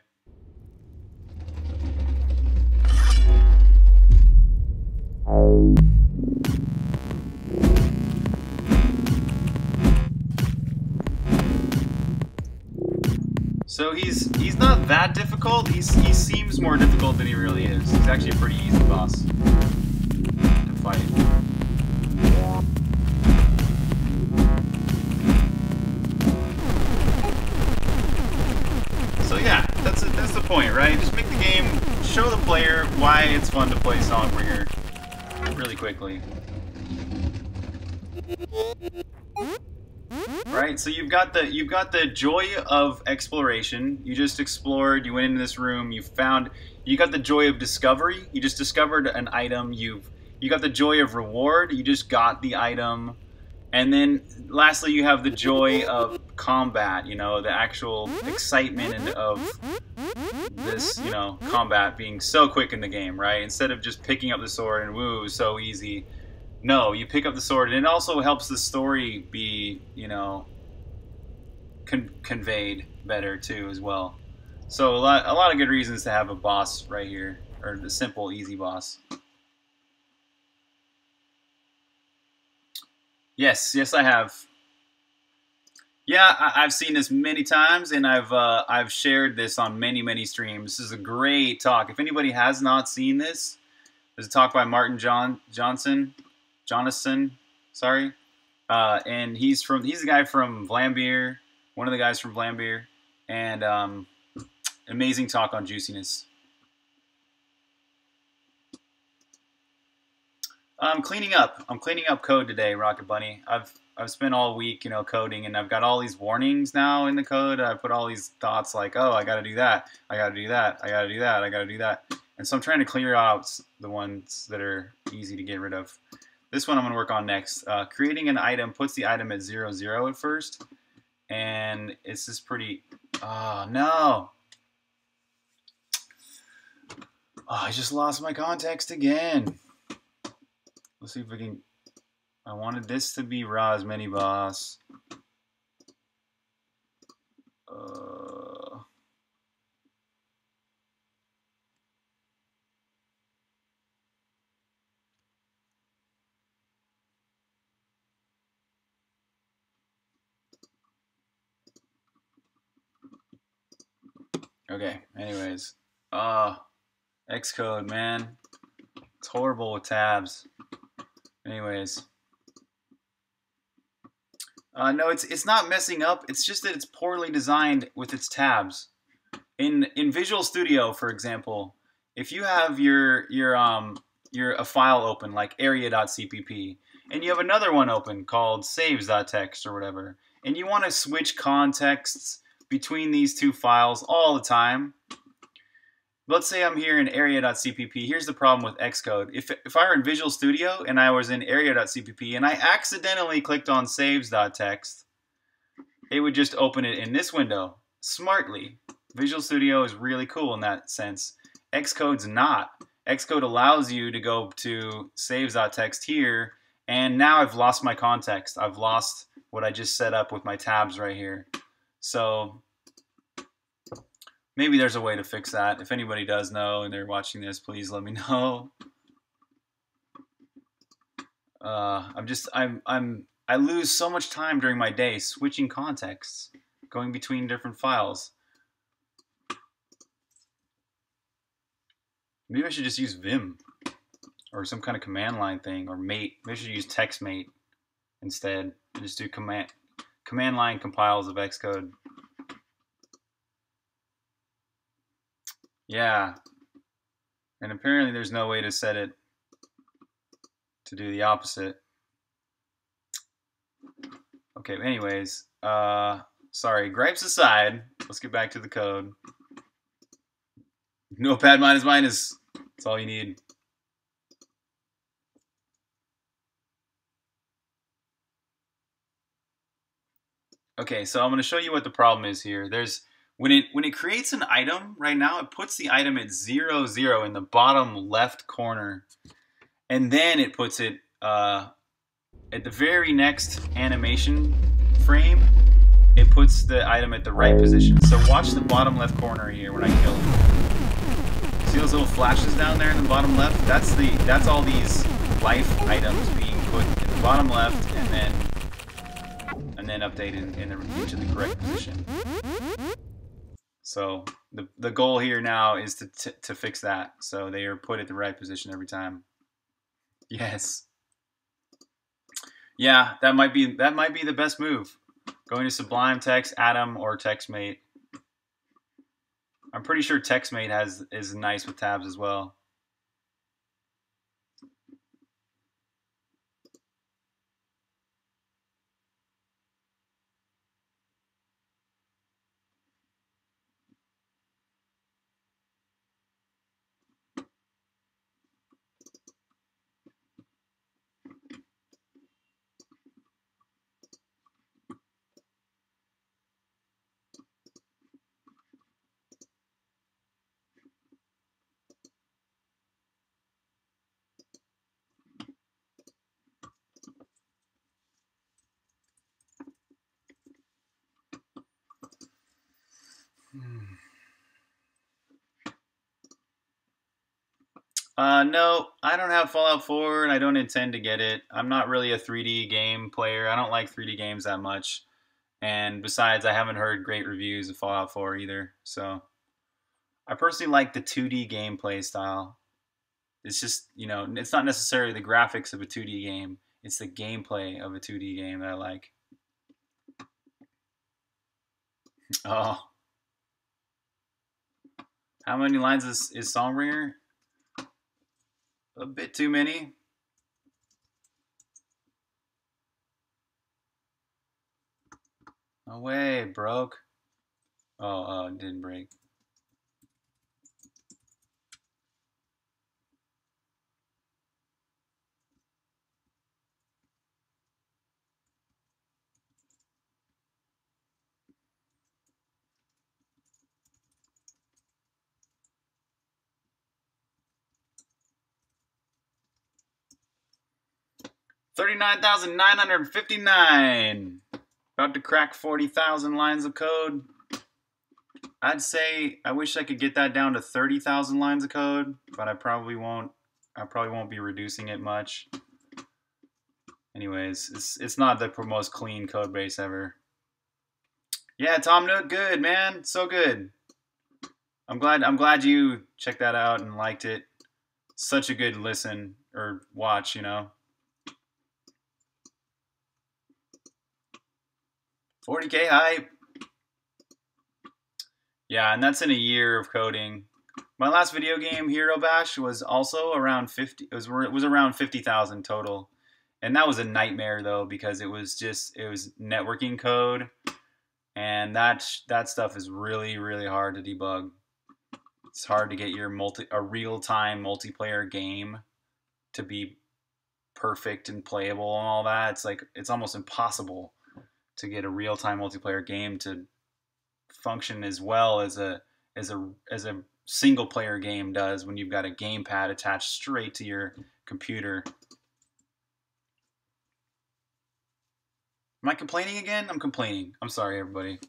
So he's not that difficult. He seems more difficult than he really is. He's actually a pretty easy boss to fight. So yeah, that's the point, right? Just make the game, show the player why it's fun to play Songbringer really quickly. Right, so you've got the joy of exploration. You just explored, you went into this room, you got the joy of discovery. You just discovered an item. You got the joy of reward. You just got the item. And then lastly, you have the joy of combat, you know, the actual excitement of this, you know, combat being so quick in the game, right? Instead of just picking up the sword and woo, so easy. No, you pick up the sword, and it also helps the story be, you know, conveyed better too, as well. So a lot of good reasons to have a boss right here, or the simple, easy boss. Yes, yes, I have. Yeah, I've seen this many times, and I've shared this on many streams. This is a great talk. If anybody has not seen this, there's a talk by Martin Jonasson, sorry, and he's the guy from Vlambeer, one of the guys from Vlambeer, and amazing talk on juiciness. I'm cleaning up code today, Rocket Bunny. I've I've spent all week, you know, coding, and I've got all these warnings now in the code. I put all these thoughts like, oh, I got to do that, I got to do that, I got to do that, I got to do that. And so I'm trying to clear out the ones that are easy to get rid of. This one I'm going to work on next. Creating an item puts the item at 0, 0 at first. And it's just pretty... Oh, no! Oh, I just lost my context again. Let's see if we can... I wanted this to be Ra's mini boss. Okay, anyways. Xcode, man. It's horrible with tabs. Anyways. No, it's not messing up. It's just that it's poorly designed with its tabs. In Visual Studio, for example, if you have your a file open like area.cpp, and you have another one open called saves.txt or whatever, and you want to switch contexts between these two files all the time. Let's say I'm here in area.cpp. Here's the problem with Xcode. If I were in Visual Studio and I was in area.cpp and I accidentally clicked on saves.txt, it would just open it in this window smartly. Visual Studio is really cool in that sense. Xcode's not. Xcode allows you to go to saves.txt here, and now I've lost my context. I've lost what I just set up with my tabs right here. So maybe there's a way to fix that. If anybody does know and they're watching this, please let me know. I lose so much time during my day switching contexts, going between different files. Maybe I should just use Vim or some kind of command line thing, or mate. Maybe I should use TextMate instead. Just do command line compiles of Xcode. Yeah, and apparently there's no way to set it to do the opposite. Okay, anyways, sorry, gripes aside, let's get back to the code. Notepad --, that's all you need. Okay, so I'm going to show you what the problem is here. There's... When it creates an item, right now, it puts the item at 0, 0 in the bottom left corner. And then it puts it at the very next animation frame, it puts the item at the right position. So watch the bottom left corner here when I kill it. See those little flashes down there in the bottom left? That's all these life items being put in the bottom left and then updated in each of the correct position. So the goal here now is to fix that, so they are put at the right position every time. Yes. Yeah, that might be the best move. Going to Sublime Text, Atom, or TextMate. I'm pretty sure TextMate is nice with tabs as well. No, I don't have Fallout 4 and I don't intend to get it. I'm not really a 3D game player. I don't like 3D games that much. And besides, I haven't heard great reviews of Fallout 4 either. So I personally like the 2D gameplay style. It's just, you know, it's not necessarily the graphics of a 2D game. It's the gameplay of a 2D game that I like. Oh. How many lines is Songbringer? A bit too many. No way, it broke. Oh, it didn't break. $39,959. About to crack 40,000 lines of code. I'd say I wish I could get that down to 30,000 lines of code, but I probably won't be reducing it much. Anyways, it's not the most clean code base ever. Yeah, Tom Nook, good man, so good. I'm glad you checked that out and liked it. Such a good listen or watch, you know. 40K hype. Yeah, and that's in a year of coding. My last video game, Hero Bash, was also around 50. It was around 50,000 total, and that was a nightmare though because it was networking code, and that stuff is really hard to debug. It's hard to get your a real time multiplayer game to be perfect and playable and all that. It's like it's almost impossible to get a real-time multiplayer game to function as well as a single-player game does when you've got a gamepad attached straight to your computer. Am I complaining again? I'm complaining. I'm sorry, everybody.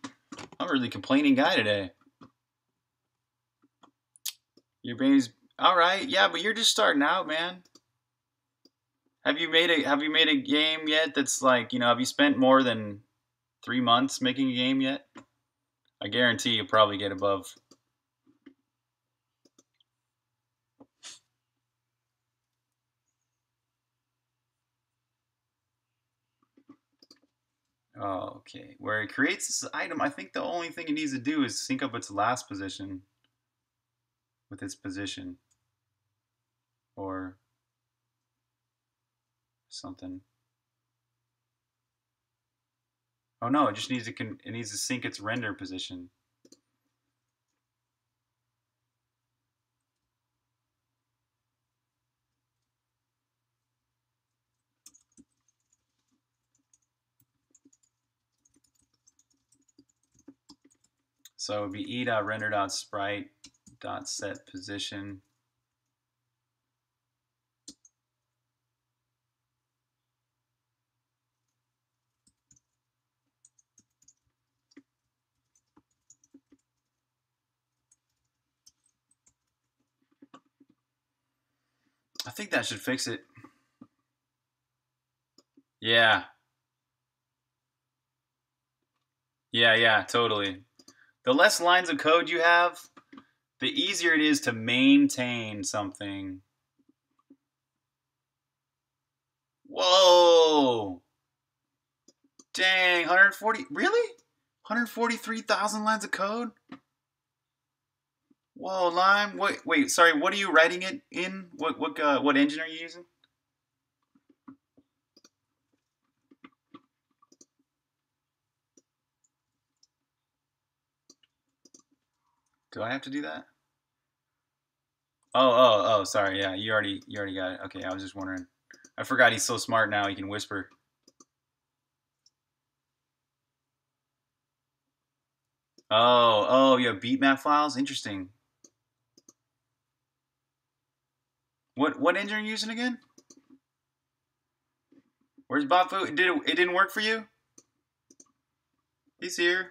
I'm a really complaining guy today. Your baby's all right. Yeah, but you're just starting out, man. Have you made a game yet? That's like, you know, have you spent more than 3 months making a game yet? I guarantee you'll probably get above. Oh, okay. Where it creates this item, I think the only thing it needs to do is sync up its last position with its position. Or something. Oh no, it just needs to sync its render position. So it would be e.render.sprite.setPosition. I think that should fix it. Yeah. Yeah, totally. The less lines of code you have, the easier it is to maintain something. Whoa! Dang, 140, really? 143,000 lines of code? Whoa, Lime! Wait, sorry. What are you writing it in? What engine are you using? Do I have to do that? Oh! Sorry. Yeah, you already got it. Okay, I was just wondering. I forgot he's so smart now. He can whisper. Oh, you have beatmap files. Interesting. What engine are you using again? Where's Botfu? It didn't work for you? He's here.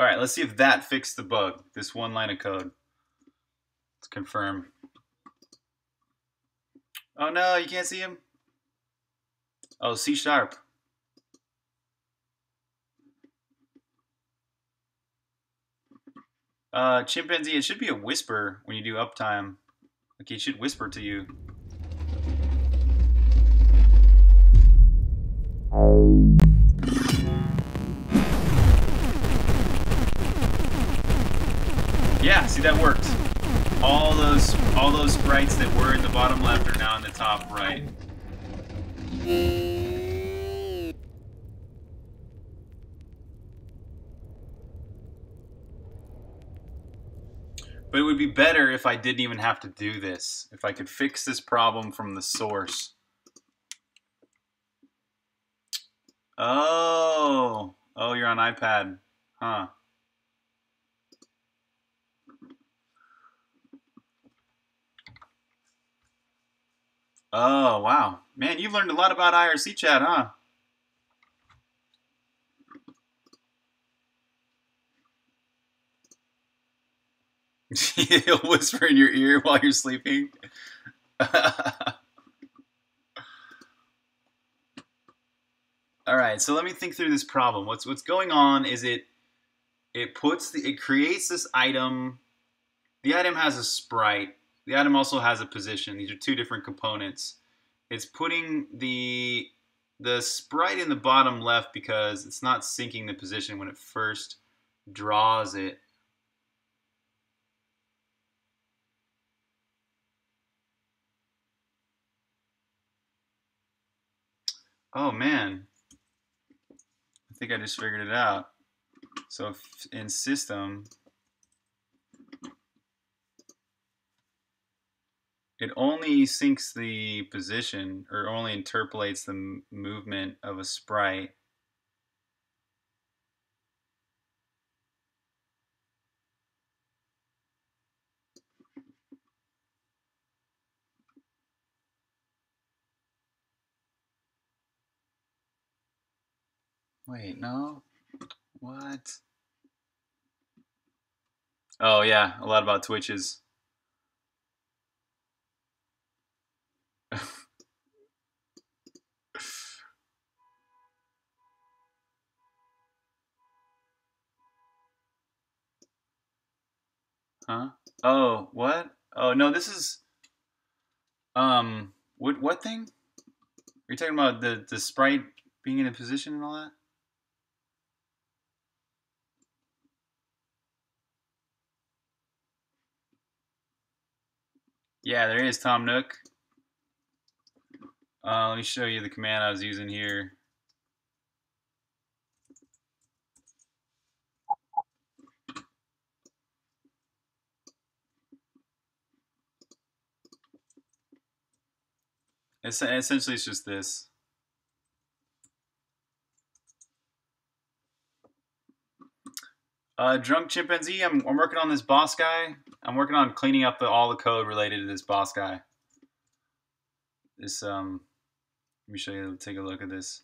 All right, let's see if that fixed the bug. This one line of code. Let's confirm. Oh no, you can't see him. Oh, C#. Chimpanzee, it should be a whisper when you do uptime. Like it should whisper to you. Yeah, see, that worked. All those sprites that were in the bottom left are now in the top right. But it would be better if I didn't even have to do this. If I could fix this problem from the source. Oh. Oh, you're on iPad. Huh. Oh, wow. Man, you've learned a lot about IRC chat, huh? He'll whisper in your ear while you're sleeping. All right, so let me think through this problem. What's going on is it creates this item. The item has a sprite. The item also has a position. These are two different components. It's putting the sprite in the bottom left because it's not syncing the position when it first draws it. Oh man, I think I just figured it out. So if in system, it only syncs the position, or only interpolates the movement of a sprite. Wait, no? What? Oh yeah, a lot about Twitches. Huh? Oh, what? Oh no, this is what thing? Are you talking about the sprite being in a position and all that? Yeah, there is Tom Nook. Let me show you the command I was using here. Essentially, it's just this. Drunk Chimpanzee, I'm working on this boss guy. I'm working on cleaning up all the code related to this boss guy. This let me show you. Take a look at this.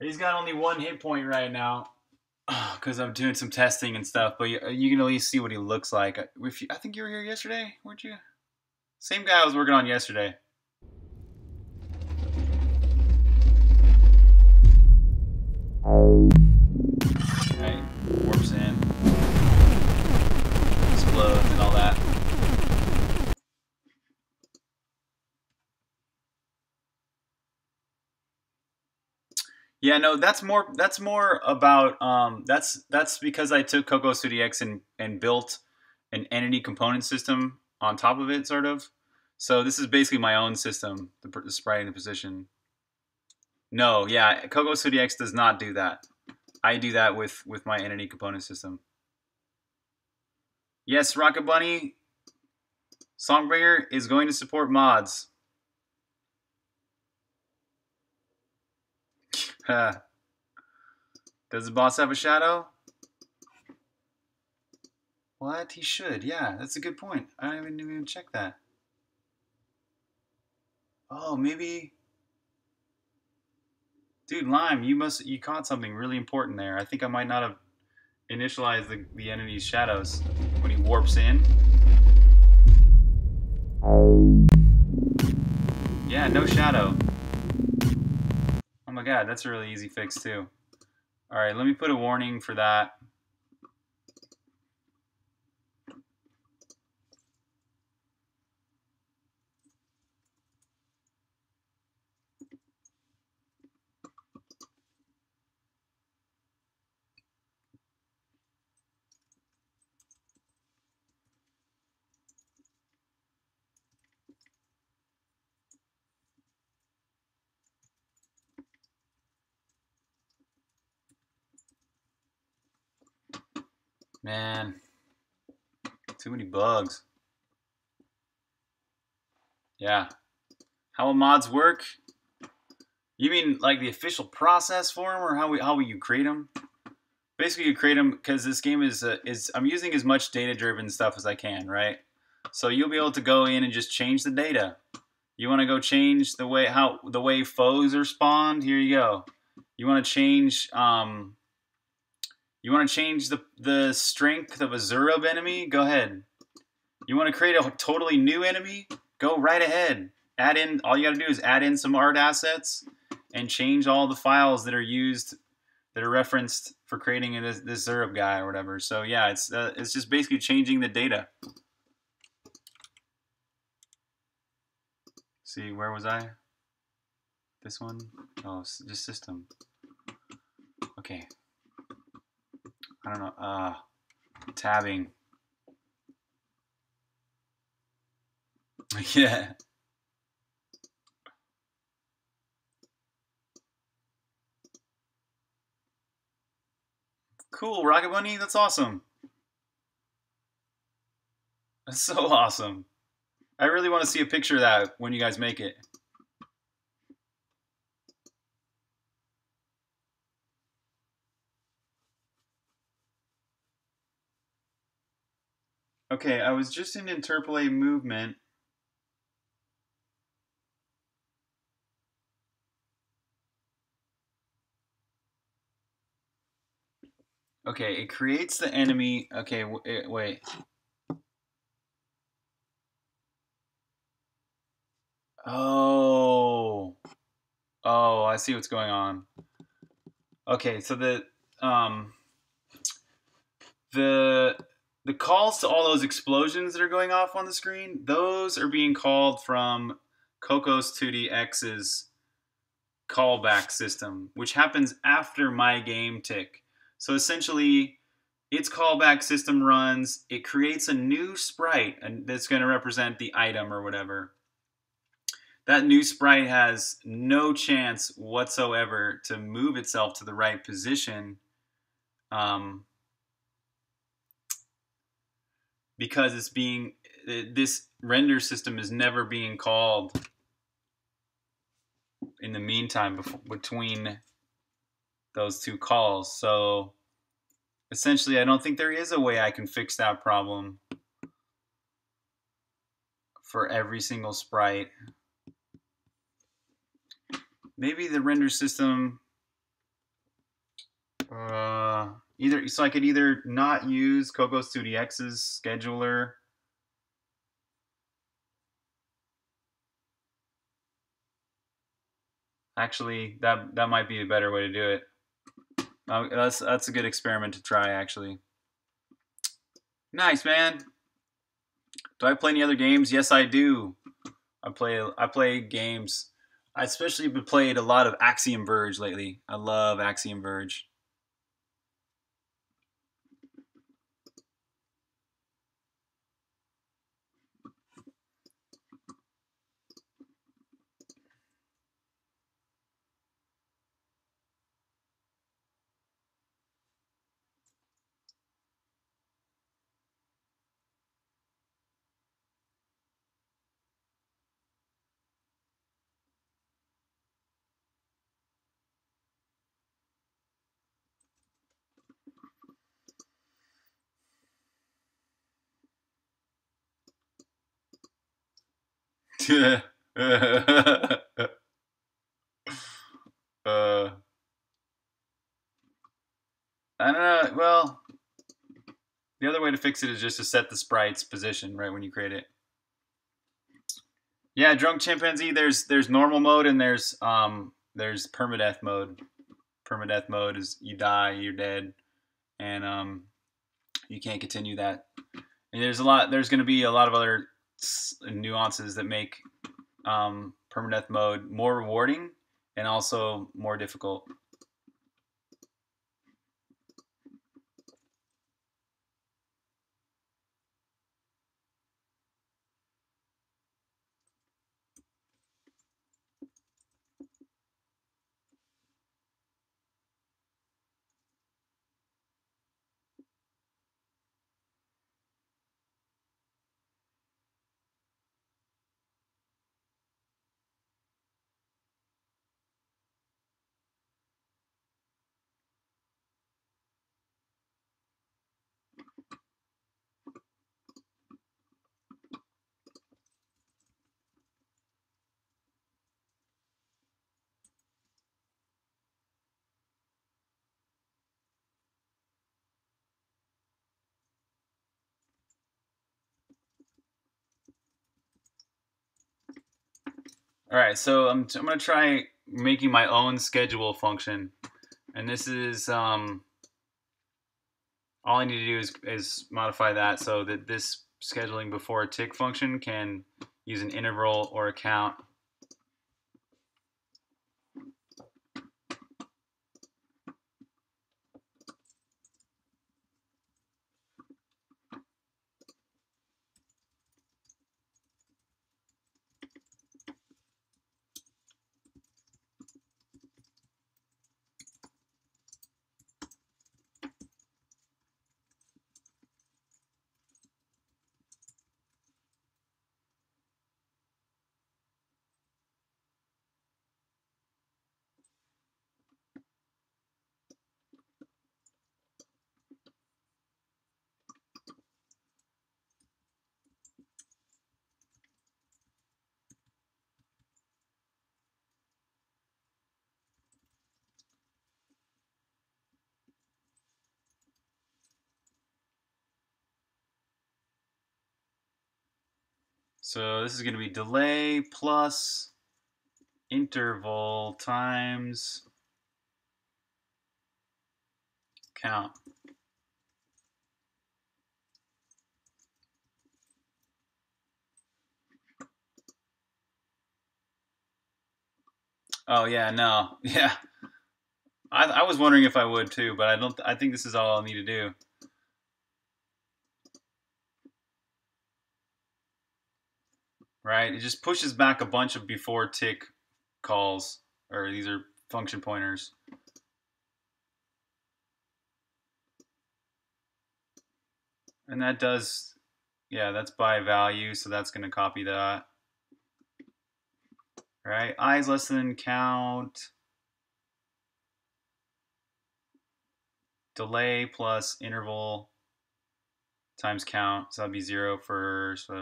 He's got only one hit point right now because I'm doing some testing and stuff. But you can at least see what he looks like. If you, I think you were here yesterday, weren't you? Same guy I was working on yesterday. Right, warps in, explodes and all that. Yeah, no, that's more about that's because I took Cocos2d-x and built an entity component system on top of it, sort of. So this is basically my own system, the sprite in the position. No, yeah, Cocos2d-x does not do that. I do that with my entity component system. Yes, Rocket Bunny, Songbringer is going to support mods. Does the boss have a shadow? What? He should. Yeah, that's a good point. I didn't even check that. Oh, maybe... Dude, Lime, you caught something really important there. I think I might not have initialized the enemy's shadows when he warps in. Yeah, no shadow. Oh my god, that's a really easy fix too. Alright, let me put a warning for that. Man, too many bugs. Yeah. How will mods work? You mean like the official process for them, or how will you create them? Basically, you create them because this game is I'm using as much data-driven stuff as I can, right? So you'll be able to go in and just change the data. You want to go change the way foes are spawned. Here you go. You want to change the strength of a Zurub enemy. Go ahead. You want to create a totally new enemy. Go right ahead. Add in, all you got to do is add in some art assets and change all the files that are used, that are referenced for creating this Zurub guy or whatever. So yeah, it's just basically changing the data. See, where was I? This one? Oh, just system. Okay. I don't know. Tabbing. Yeah. Cool, Rocket Bunny, that's awesome. That's so awesome. I really want to see a picture of that when you guys make it. Okay, I was just in interpolate movement. Okay, it creates the enemy. Okay, wait. Oh, I see what's going on. Okay, so the calls to all those explosions that are going off on the screen, those are being called from Cocos2d-x's callback system, which happens after my game tick. So essentially, its callback system runs, it creates a new sprite that's going to represent the item or whatever. That new sprite has no chance whatsoever to move itself to the right position because it's being, this render system is never being called in the meantime between those two calls. So essentially, I don't think there is a way I can fix that problem for every single sprite. Maybe the render system, so I could either not use Cocos2d-x's scheduler. Actually, that might be a better way to do it. That's a good experiment to try, actually. Nice, man. Do I play any other games? Yes, I do. I play games. I especially played a lot of Axiom Verge lately. I love Axiom Verge. I don't know. Well, the other way to fix it is just to set the sprite's position right when you create it. Yeah, Drunk Chimpanzee. There's normal mode and there's permadeath mode. Permadeath mode is you die, you're dead, and you can't continue that. And there's going to be a lot of other nuances that make permadeath mode more rewarding and also more difficult. All right, so I'm going to try making my own schedule function. And this is, all I need to do is modify that so that this scheduling before a tick function can use an interval or a count. So this is going to be delay plus interval times count. Oh yeah, no. Yeah. I was wondering if I would too, but I think this is all I'll need to do. Right, it just pushes back a bunch of before tick calls, or these are function pointers. And that does, yeah, that's by value, so that's going to copy that. Right, I is less than count, delay plus interval times count, so that'd be 0 for, so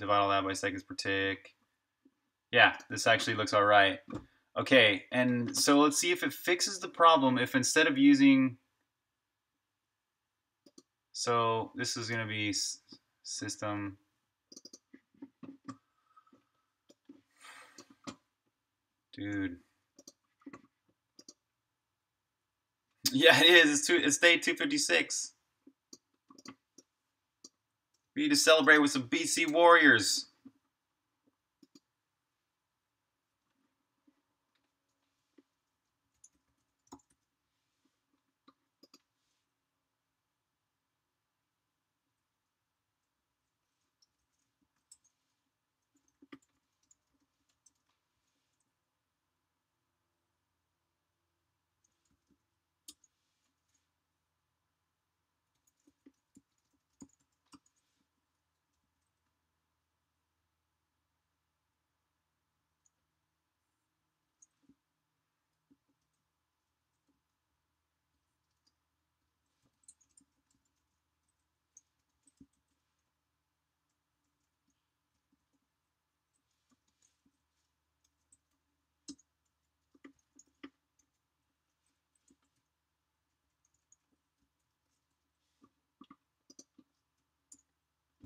divide all that by seconds per tick. Yeah, this actually looks all right. Okay, and so let's see if it fixes the problem if instead of using, so this is gonna be system. Dude. Yeah, it is, it's day 256. We need to celebrate with some BC Warriors.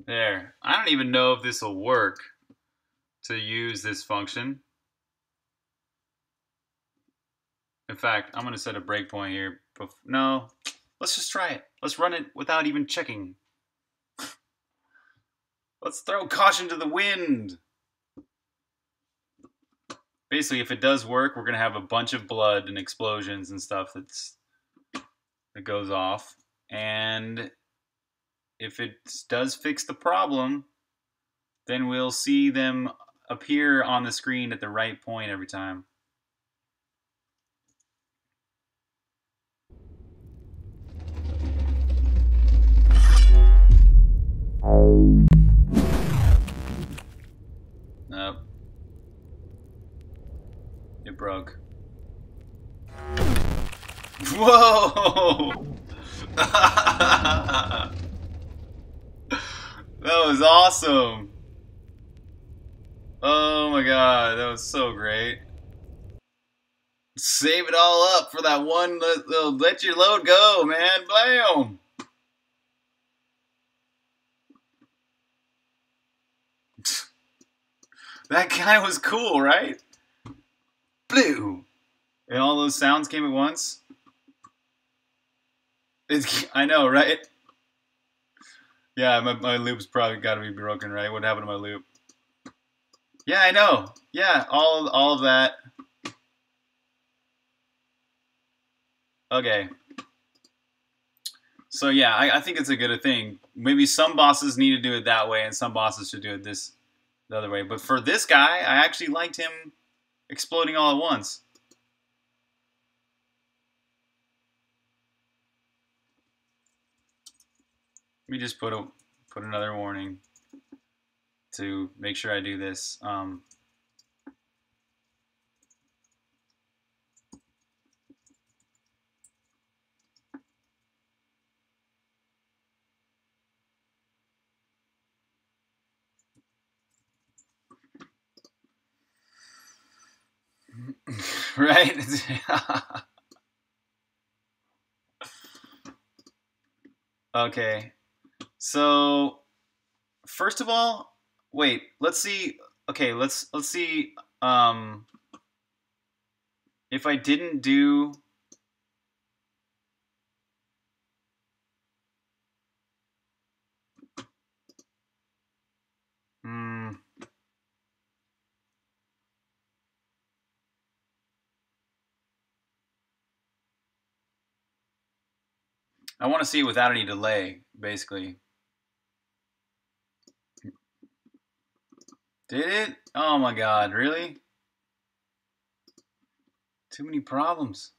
There. I don't even know if this will work to use this function. In fact, I'm going to set a breakpoint here. No, let's just try it. Let's run it without even checking. Let's throw caution to the wind. Basically, if it does work, we're going to have a bunch of blood and explosions and stuff that goes off. And if it does fix the problem, then we'll see them appear on the screen at the right point every time. Nope. It broke. Whoa! That was awesome. Oh my god, that was so great. Save it all up for that one little let your load go, man. Blam! That guy was cool, right? blue. And all those sounds came at once. It's, I know, right? Yeah, my loop's probably got to be broken, right? What happened to my loop? Yeah, I know. Yeah, all of that. Okay. So yeah, I think it's a good thing. Maybe some bosses need to do it that way, and some bosses should do it the other way. But for this guy, I actually liked him exploding all at once. Let me just put another warning to make sure I do this. Right? Okay. So first of all, wait, let's see. Okay, let's see if I didn't do I want to see it without any delay, basically. Did it? Oh my god, really? Too many problems.